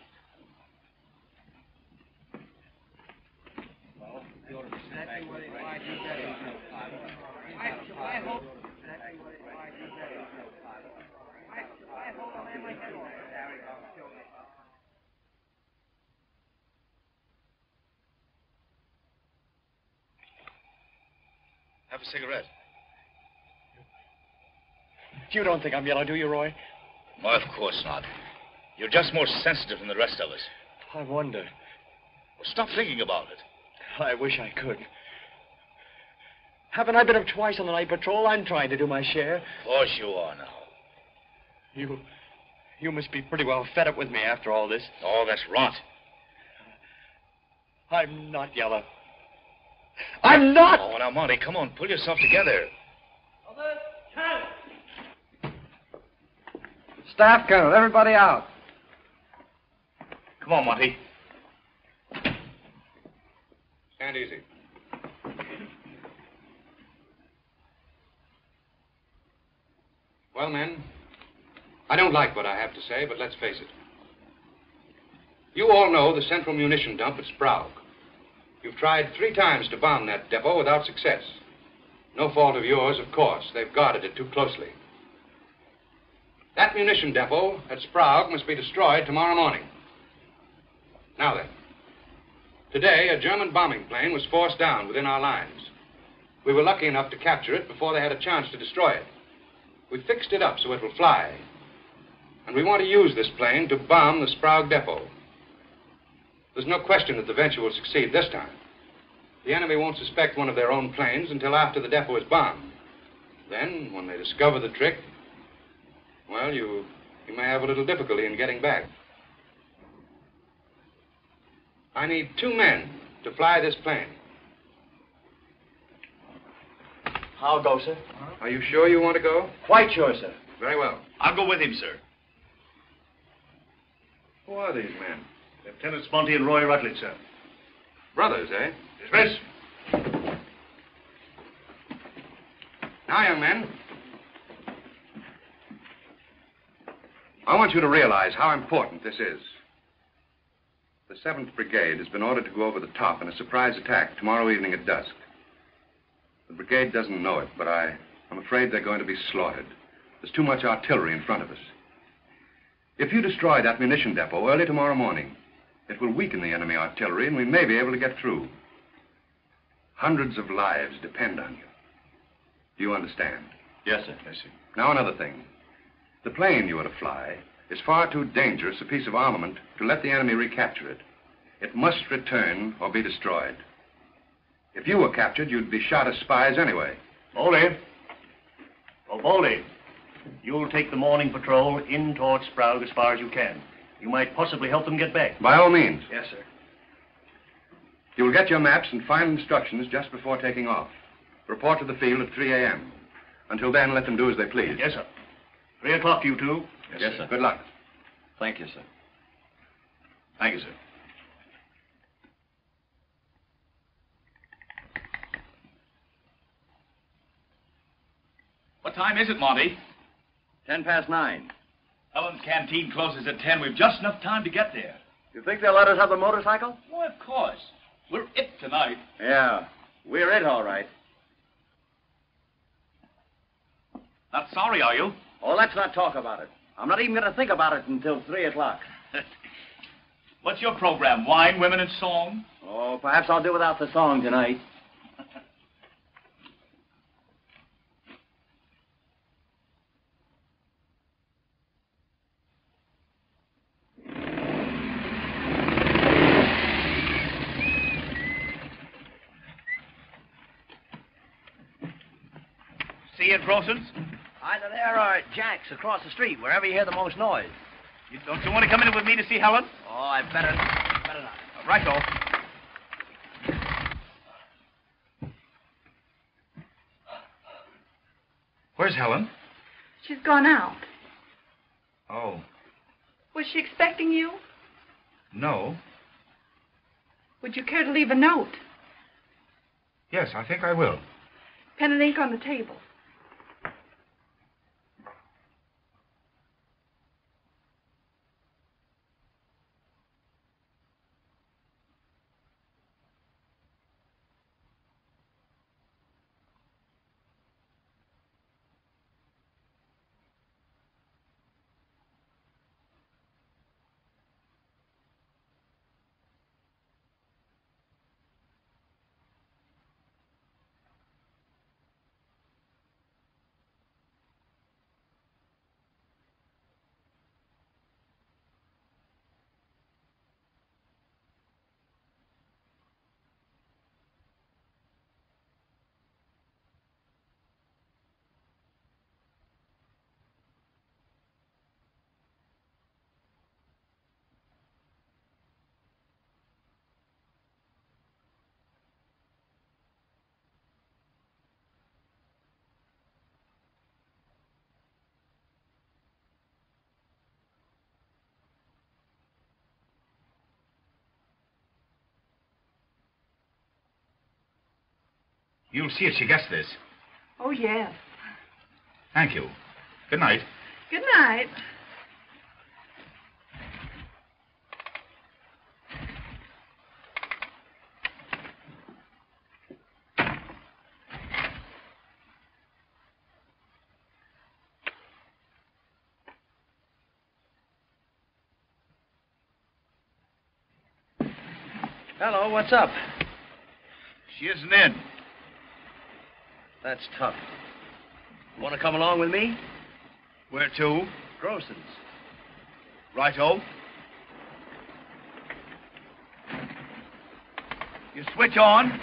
I hope... Have a cigarette. You don't think I'm yellow, do you, Roy? Well, of course not. You're just more sensitive than the rest of us. I wonder. Well, stop thinking about it. I wish I could. Haven't I been up twice on the night patrol? I'm trying to do my share. Of course you are now. You must be pretty well fed up with me after all this. Oh, that's rot. I'm not yellow. I'm not! Oh, now, Monty, come on. Pull yourself together. Staff Colonel, everybody out. Come on, Monty. Stand easy. Well, men, I don't like what I have to say, but let's face it. You all know the central munition dump at Sprague. You've tried 3 times to bomb that depot without success. No fault of yours, of course. They've guarded it too closely. That munition depot at Sprague must be destroyed tomorrow morning. Now then. Today, a German bombing plane was forced down within our lines. We were lucky enough to capture it before they had a chance to destroy it. We fixed it up so it will fly. And we want to use this plane to bomb the Sprague depot. There's no question that the venture will succeed this time. The enemy won't suspect one of their own planes until after the depot is bombed. Then, when they discover the trick, well, you may have a little difficulty in getting back. I need 2 men to fly this plane. I'll go, sir. Are you sure you want to go? Quite sure, sir. Very well. I'll go with him, sir. Who are these men? Lieutenants Monty and Roy Rutledge, sir. Brothers, eh? Dismiss. Now, young men, I want you to realize how important this is. The 7th Brigade has been ordered to go over the top in a surprise attack tomorrow evening at dusk. The brigade doesn't know it, but I'm afraid they're going to be slaughtered. There's too much artillery in front of us. If you destroy that munition depot early tomorrow morning, it will weaken the enemy artillery and we may be able to get through. Hundreds of lives depend on you. Do you understand? Yes, sir. Yes, sir. Now, another thing. The plane you are to fly is far too dangerous a piece of armament to let the enemy recapture it. It must return or be destroyed. If you were captured, you'd be shot as spies anyway. Boldy. Oh, Boldy, you'll take the morning patrol in towards Sprague as far as you can. You might possibly help them get back. By all means. Yes, sir. You'll get your maps and final instructions just before taking off. Report to the field at 3 a.m. Until then, let them do as they please. Yes, sir. 3 o'clock, you two. Yes, sir. Good luck. Thank you, sir. Thank you, sir. What time is it, Monty? 9:10. Helen's canteen closes at 10. We've just enough time to get there. You think they'll let us have the motorcycle? Why, of course. We're it tonight. Yeah, we're it, all right. Not sorry, are you? Oh, let's not talk about it. I'm not even going to think about it until 3 o'clock. What's your program? Wine, women, and song? Oh, perhaps I'll do without the song tonight. See you at Bronson's? Either there or Jack's across the street, wherever you hear the most noise. Don't you want to come in with me to see Helen? Oh, I'd better not. Oh, righto. Where's Helen? She's gone out. Oh. Was she expecting you? No. Would you care to leave a note? Yes, I think I will. Pen and ink on the table. You'll see if she gets this. Oh, yes. Thank you. Good night. Good night. Hello, what's up? She isn't in. That's tough. You want to come along with me? Where to? Grosson's. Righto. You switch on.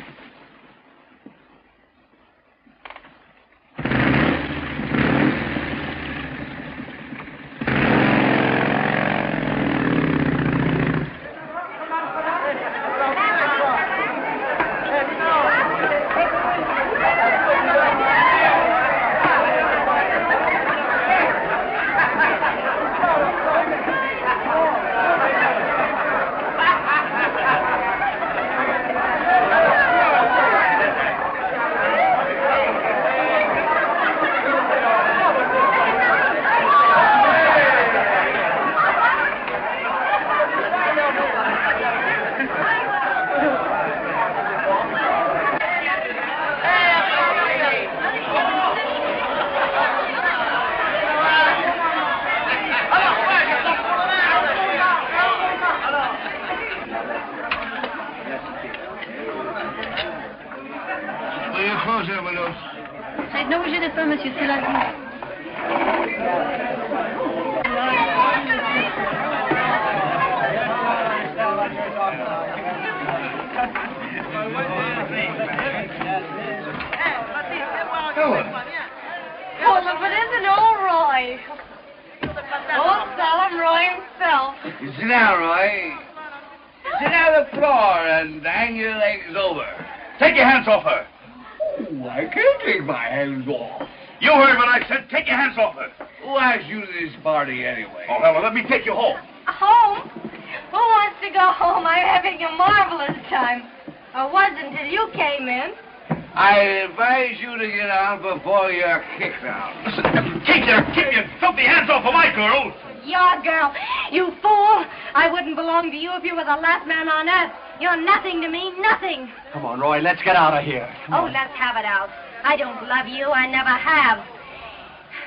Roy, let's get out of here. Oh, let's have it out. I don't love you. I never have.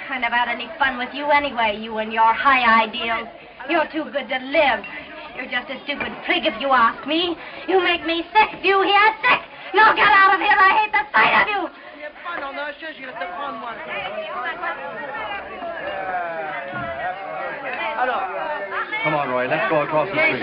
I never had any fun with you anyway, you and your high ideals. You're too good to live. You're just a stupid prig if you ask me. You make me sick. Do you hear? Sick. Now get out of here. I hate the sight of you. Come on, Roy. Let's go across the street.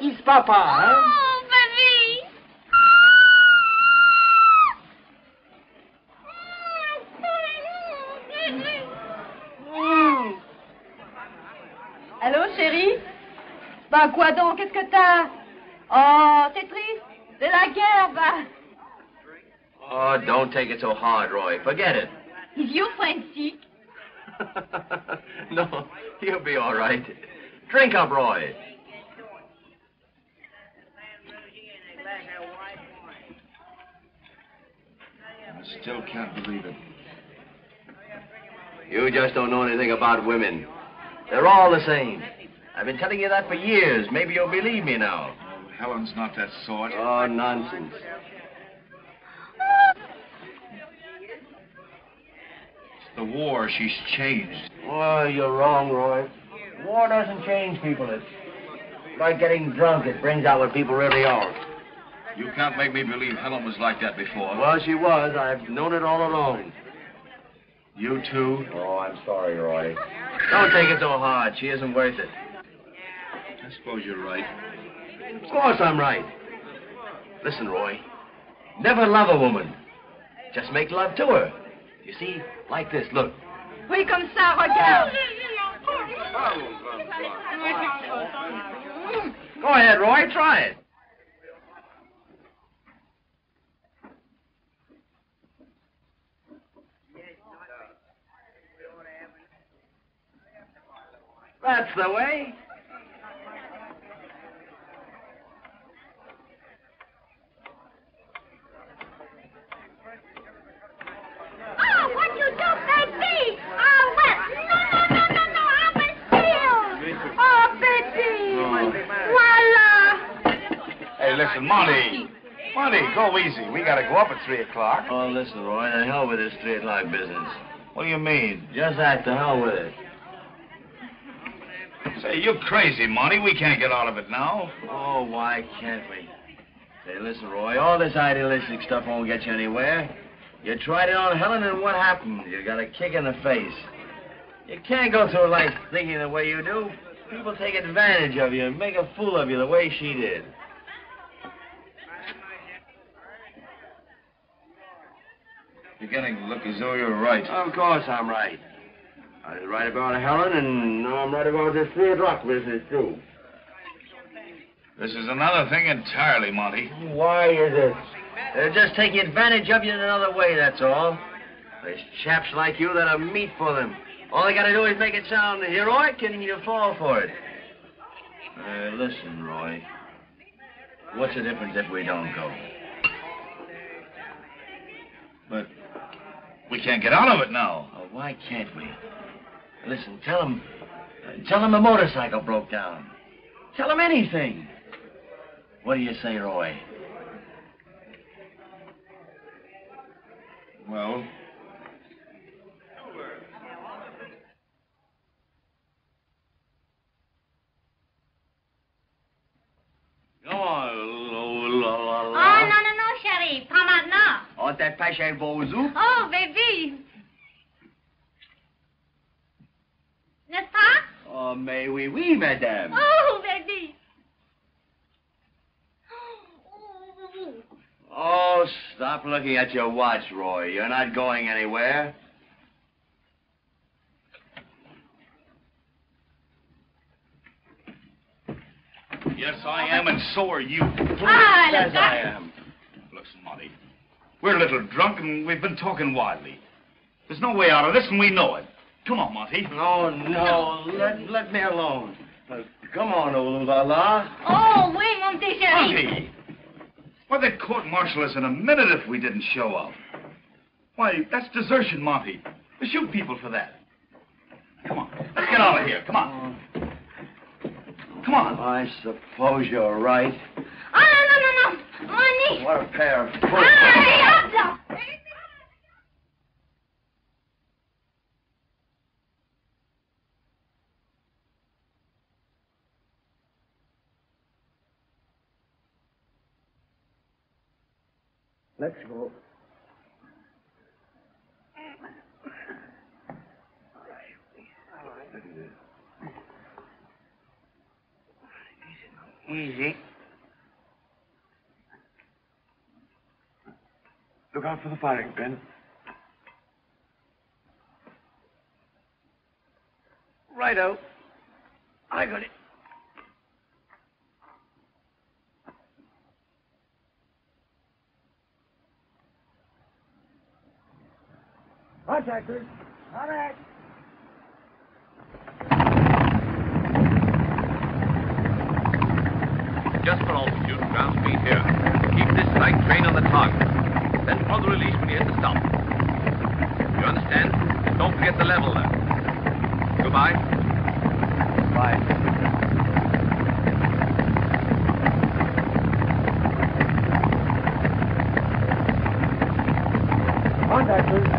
Kiss Papa, hein? Oh, baby! Mm. Allô, chérie? Ben, quoi donc? Qu'est-ce que t'as? Oh, c'est triste. C'est la guerre, ben. Oh, don't take it so hard, Roy. Forget it. Is your friend sick? No, he'll be all right. Drink up, Roy. I still can't believe it. You just don't know anything about women. They're all the same. I've been telling you that for years. Maybe you'll believe me now. Oh, Helen's not that sort. Oh, nonsense. It's the war. She's changed. Oh, you're wrong, Roy. War doesn't change people. It's like getting drunk. It brings out what people really are. You can't make me believe Helen was like that before. Well, she was. I've known it all along. You too? Oh, I'm sorry, Roy. Don't take it so hard. She isn't worth it. I suppose you're right. Of course I'm right. Listen, Roy. Never love a woman. Just make love to her. You see? Like this, look. Oui, comme ça, regarde. Go ahead, Roy. Try it. That's the way. Oh, what you do, baby? Oh, what? No, no, no, no, no. I will steal. Oh, baby. Voila. Hey, listen, Monty. Monty, go easy. We got to go up at 3 o'clock. Oh, listen, Roy. The hell with this 3 o'clock business. What do you mean? Just act the hell with it. Say, you're crazy, Monty. We can't get out of it now. Oh, why can't we? Say, listen, Roy, all this idealistic stuff won't get you anywhere. You tried it on Helen, and what happened? You got a kick in the face. You can't go through life thinking the way you do. People take advantage of you and make a fool of you the way she did. You're getting to look as though you're right. Of course I'm right. I was right about Helen, and now I'm right about this 3 o'clock business, too. This is another thing entirely, Monty. Why is it? They're just taking advantage of you in another way, that's all. There's chaps like you that are meat for them. All they got to do is make it sound heroic, and you fall for it. Listen, Roy. What's the difference if we don't go? But we can't get out of it now. Oh, why can't we? Listen, tell them the motorcycle broke down. Tell them anything. What do you say, Roy? Well. Go on. Oh, no, no, no, chérie. Pas maintenant. On t'a pas chez vos ouf. Oh, baby. N'est-ce pas? Oh, mais oui, madame. Oh, baby. Oh, stop looking at your watch, Roy. You're not going anywhere. Yes, I am, and so are you. Ah, yes, I am. Listen, Monty. We're a little drunk, and we've been talking wildly. There's no way out of this, and we know it. Come on, Monty. Oh, no. Let me alone. Come on, old la-la. Oh, oui, mon petit chéri. Monty! Why, they'd court-martial us in a minute if we didn't show up. Why, that's desertion, Monty. We shoot people for that. Come on. Let's get out of here. Come on. Come on. Oh, I suppose you're right. Oh, no, no, no, no. Monty! What a pair of fools. Ah, yeah. Let's go. Easy. Look out for the firing pin. Righto. I got it. Contractors, all right. Just for altitude, ground speed here. Keep this light train on the target. Then for the release when you hit the stop. You understand? Don't forget the level there. Goodbye. Bye. Contact.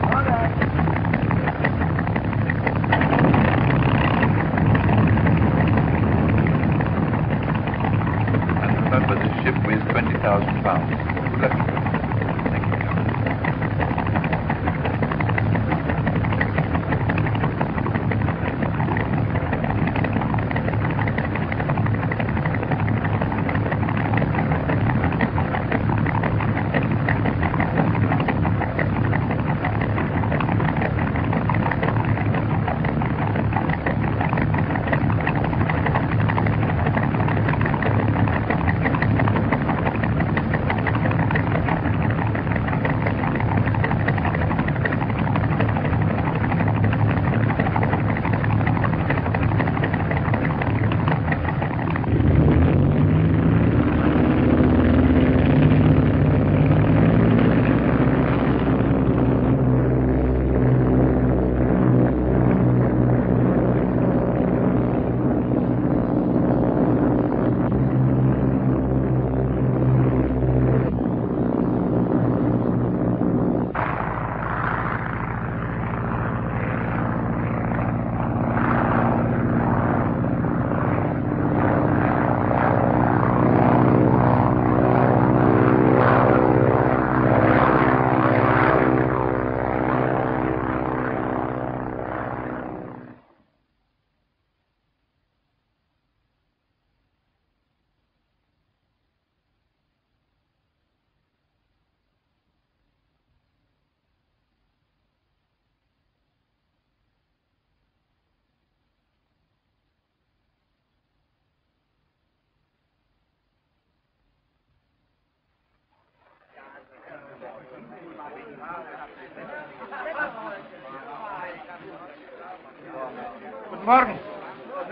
Morgen.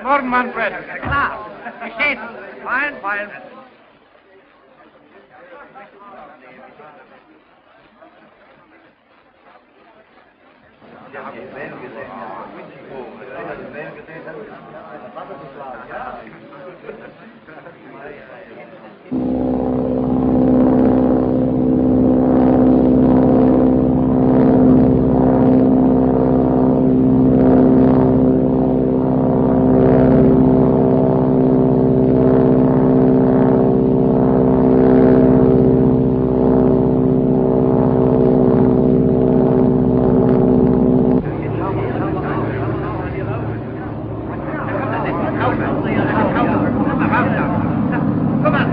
Morgen, Manfred. Ja, klar. Versteht. Fein. Wir haben die Welt gesehen. Wir haben die Welt gesehen. Come on.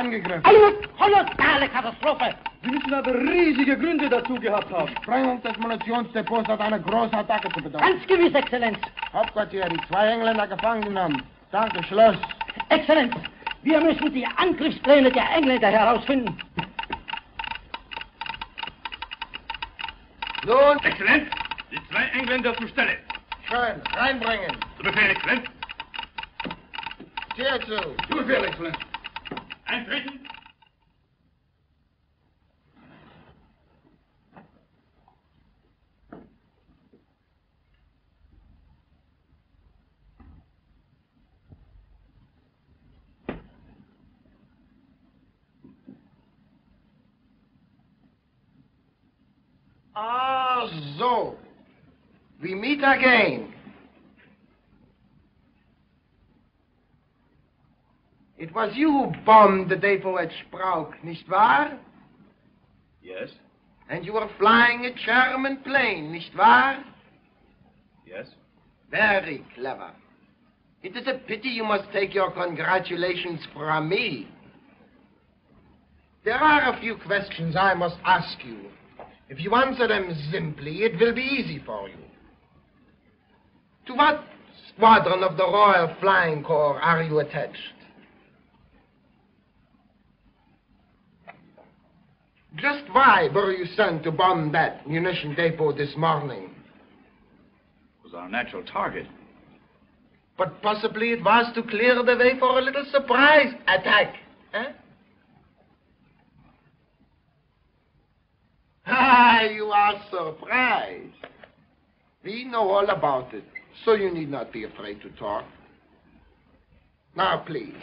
angegriffen. Kolossale Katastrophe! Sie müssen aber riesige Gründe dazu gehabt haben. Die Sprengung des Munitionsdepots hat eine große Attacke zu bedeuten. Ganz gewiss, Exzellenz. Hauptquartier, die 2 Engländer gefangen genommen. Danke, Schluss. Exzellenz, wir müssen die Angriffspläne der Engländer herausfinden. Nun, Exzellenz, die 2 Engländer zur Stelle. Schön, reinbringen. Zu Befehl, Exzellenz. Tür zu. Zu Befehl, Exzellenz. Eintreten. Ah, so. We meet again. It was you who bombed the depot at Sprague, nicht wahr? Yes. And you were flying a German plane, nicht wahr? Yes. Very clever. It is a pity you must take your congratulations from me. There are a few questions I must ask you. If you answer them simply, it will be easy for you. To what squadron of the Royal Flying Corps are you attached? Just why were you sent to bomb that munition depot this morning? It was our natural target. But possibly it was to clear the way for a little surprise attack, eh? Ah, you are surprised. We know all about it, so you need not be afraid to talk. Now, please,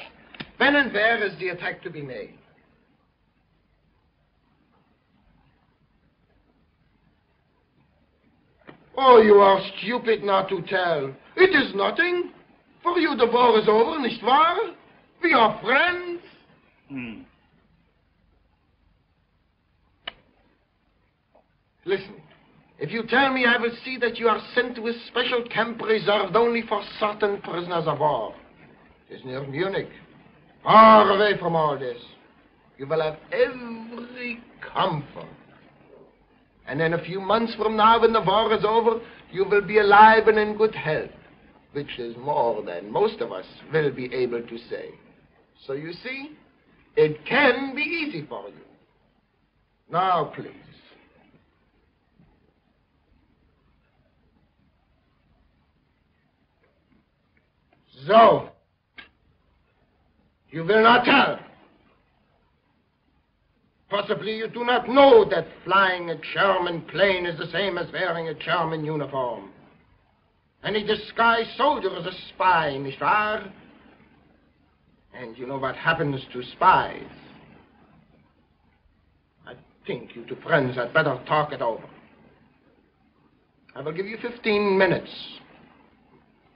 when and where is the attack to be made? Oh, you are stupid not to tell. It is nothing. For you, the war is over, nicht wahr? We are friends. Hmm. Listen, if you tell me, I will see that you are sent to a special camp reserved only for certain prisoners of war. It is near Munich, far away from all this. You will have every comfort. And in a few months from now, when the war is over, you will be alive and in good health, which is more than most of us will be able to say. So you see, it can be easy for you. Now, please. So, you will not tell. Possibly you do not know that flying a German plane is the same as wearing a German uniform. Any disguised soldier is a spy, nicht wahr? And you know what happens to spies. I think you two friends had better talk it over. I will give you 15 minutes.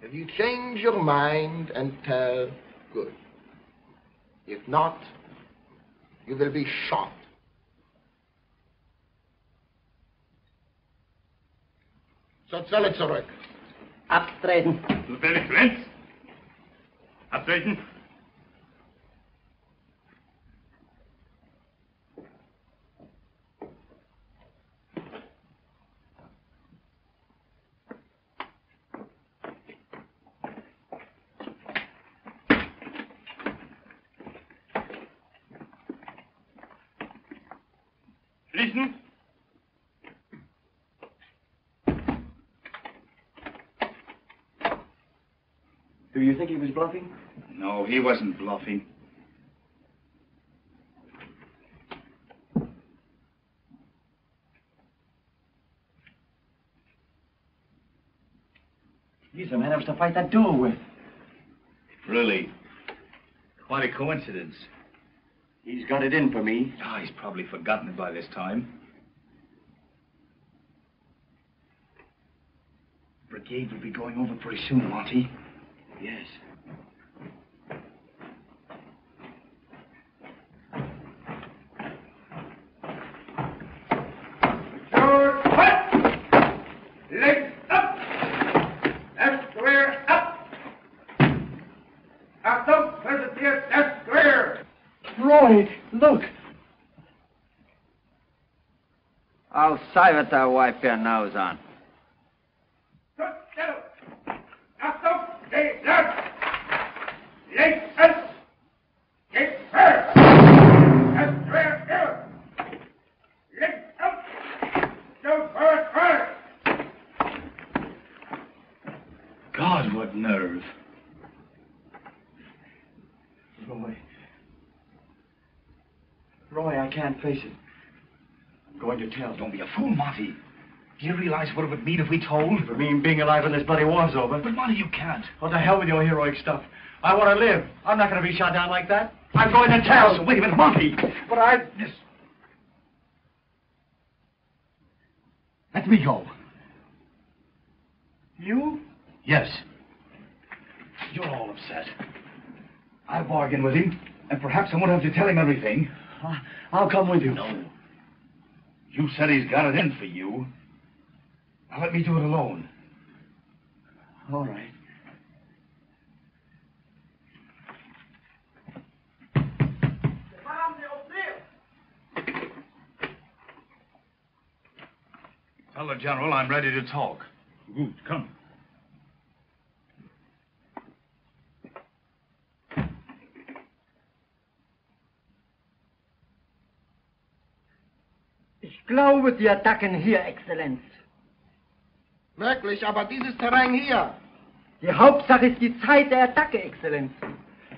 If you change your mind and tell, good. If not, you will be shot. Zur Zelle zurück. Abtreten. Befehl, Exzellenz. Abtreten. Listen. Do you think he was bluffing? No, he wasn't bluffing. He's a man I was to fight that duel with. Really? Quite a coincidence. He's got it in for me. Ah, he's probably forgotten it by this time. The brigade will be going over pretty soon, Monty. Yes. Johnny, look. I'll Salvator wipe your nose on. God, what nerve. Roy, I can't face it. I'm going to tell. Don't be a fool, Monty. Do you realize what it would mean if we told? It would mean being alive when this bloody war's over. But, Monty, you can't. What the hell with your heroic stuff? I want to live. I'm not going to be shot down like that. I'm going to tell. So wait a minute, Monty. But I... Yes. Let me go. You? Yes. You're all upset. I bargained with him, and perhaps I won't have to tell him everything. I'll come with you. No. You said he's got it in for you. Now let me do it alone. All right. Tell the General I'm ready to talk. Good, come. Ich glaube, Sie attacken hier, Exzellenz. Möglich, aber dieses Terrain hier. Die Hauptsache ist die Zeit der Attacke, Exzellenz.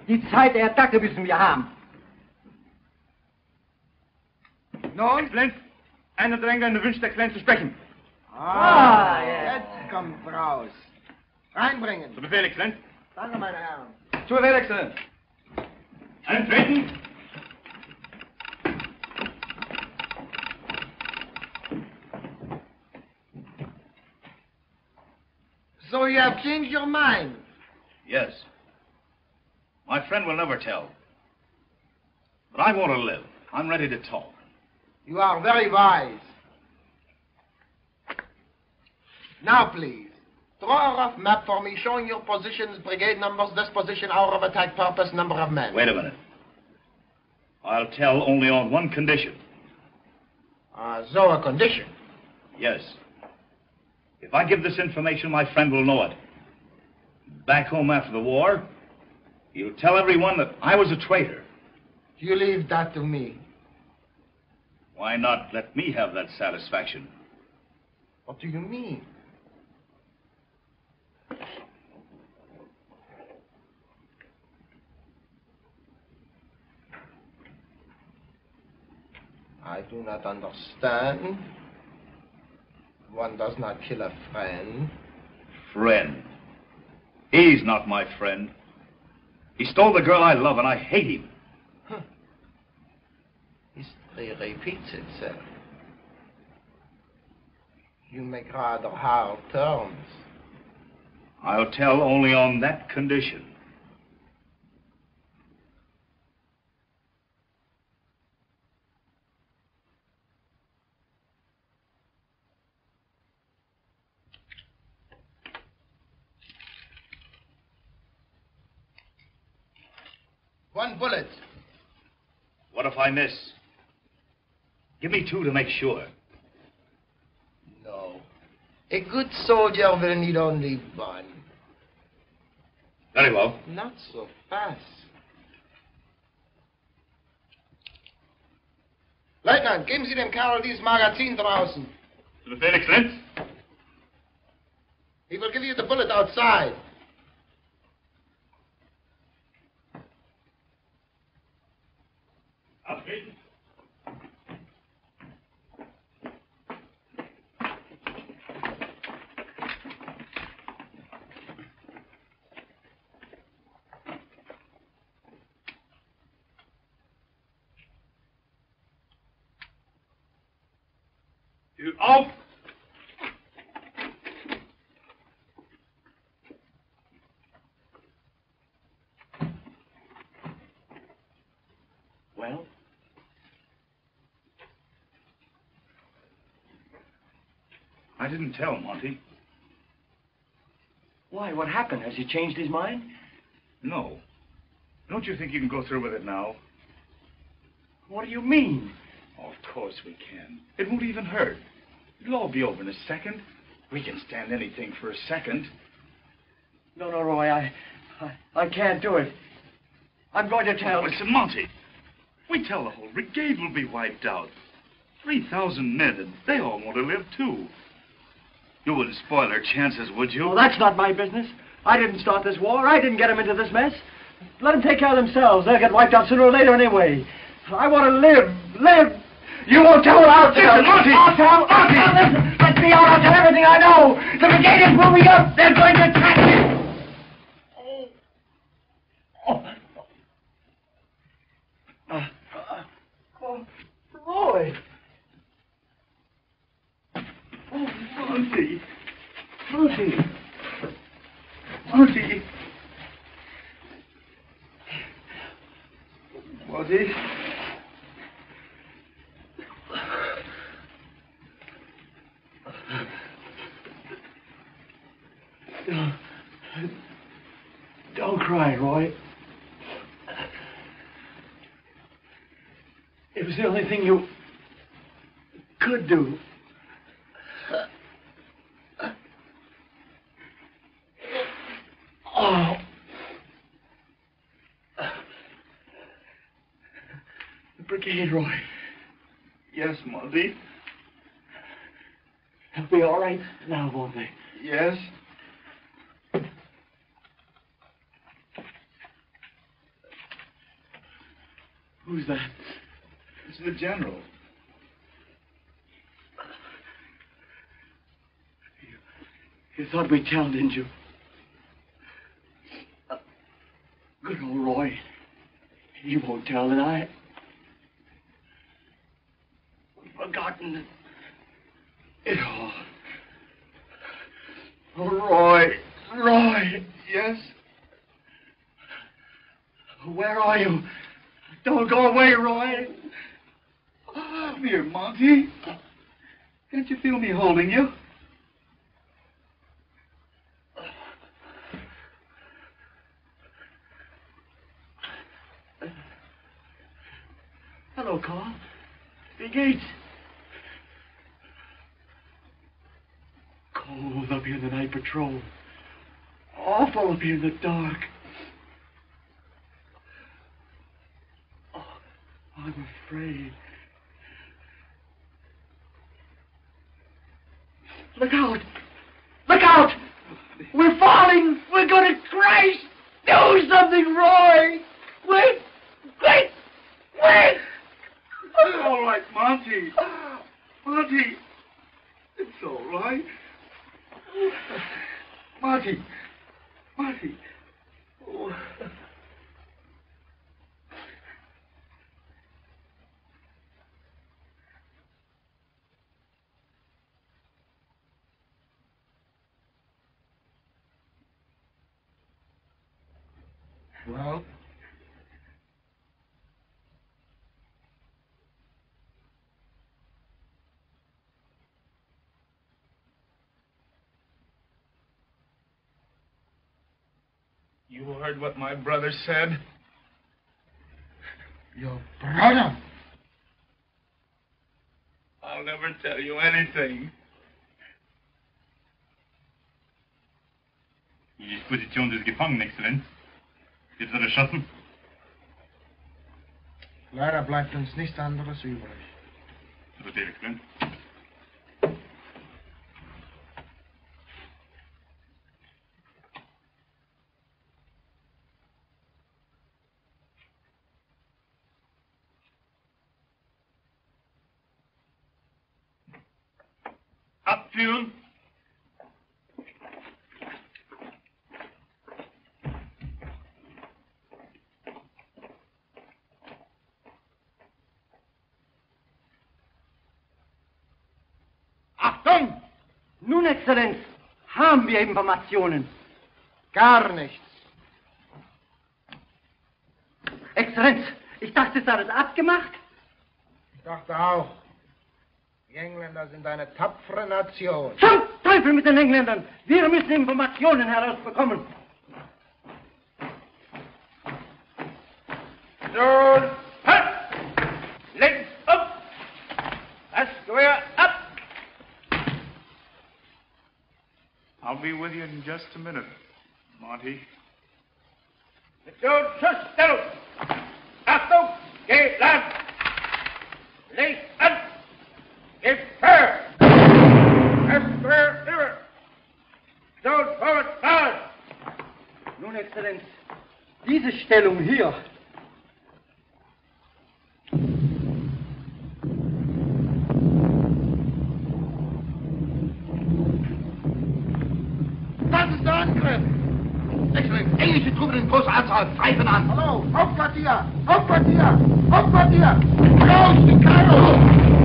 Die Zeit der Attacke müssen wir haben. Nun, Exzellenz, einer der Engländer wünscht, Exzellenz zu sprechen. Jetzt kommt raus. Reinbringen. Zu Befehl, Exzellenz. Danke, meine Herren. Zu Befehl, Exzellenz. Eintreten. So you have changed your mind? Yes. My friend will never tell. But I want to live. I'm ready to talk. You are very wise. Now, please, draw a rough map for me showing your positions, brigade numbers, disposition, hour of attack, purpose, number of men. Wait a minute. I'll tell only on one condition. So a condition? Yes. If I give this information, my friend will know it. Back home after the war, he'll tell everyone that I was a traitor. You leave that to me. Why not let me have that satisfaction? What do you mean? I do not understand. One does not kill a friend. Friend? He's not my friend. He stole the girl I love, and I hate him. Huh. History repeats itself. You make rather hard terms. I'll tell only on that condition. One bullet. What if I miss? Give me two to make sure. No. A good soldier will need only one. Very well. Not so fast. Leutnant, geben Sie dem Kerl dieses Magazin draußen. To the Felix Lenz? He will give you the bullet outside. You off. Well? I didn't tell Monty. Why? What happened? Has he changed his mind? No. Don't you think you can go through with it now? What do you mean? Of course we can. It won't even hurt. It'll all be over in a second. We can stand anything for a second. No, Roy, I can't do it. I'm going to tell... Oh, listen, Monty. We tell the whole brigade will be wiped out. 3,000 men, and they all want to live, too. You wouldn't spoil their chances, would you? Well, that's not my business. I didn't start this war. I didn't get them into this mess. Let them take care of themselves. They'll get wiped out sooner or later anyway. I want to live. You won't tell what I'll tell. Monty! I'll tell. Let me out. I'll tell everything I know. The brigade is moving up. They're going to attack me. Roy. Oh, Monty. Monty. Monty. Don't cry, Roy. It was the only thing you could do. Oh. The brigade, Roy. Yes, Monty. They'll be all right now, won't they? Yes. Who's that? It's the general. You thought we'd tell, didn't you? Good old Roy. He won't tell, and I've forgotten it all. Oh, Roy. Yes? Where are you? Don't go away, Roy. Come here, Monty. Can't you feel me holding you? Hello, Carl. Big Gates. Cold up here in the night patrol. Awful up here in the dark. Oh, I'm afraid. Look out! Look out! We're falling! We're going to crash! Do something, Roy! Wait! All right, Monty. Monty. It's all right. Monty. Oh. Well? You heard what my brother said? Your brother? I'll never tell you anything. Die Disposition des Gefangenen, Exzellenz. Ist erschossen? Leider bleibt uns nichts anderes übrig. Verstehe, Exzellenz. Abführen. Achtung! Nun, Exzellenz, haben wir Informationen? Gar nichts. Exzellenz, ich dachte, es ist alles abgemacht. Ich dachte auch. Die Engländer sind eine tapfere Nation. Zum Teufel mit den Engländern! Wir müssen Informationen herausbekommen. Nun, halt! be with you in just a minute, Monty. Nun, Exzellenz, diese Stellung hier. Englische Truppen in großer Anzahl greifen an. Hallo, Hauptquartier! Raus, Chicago!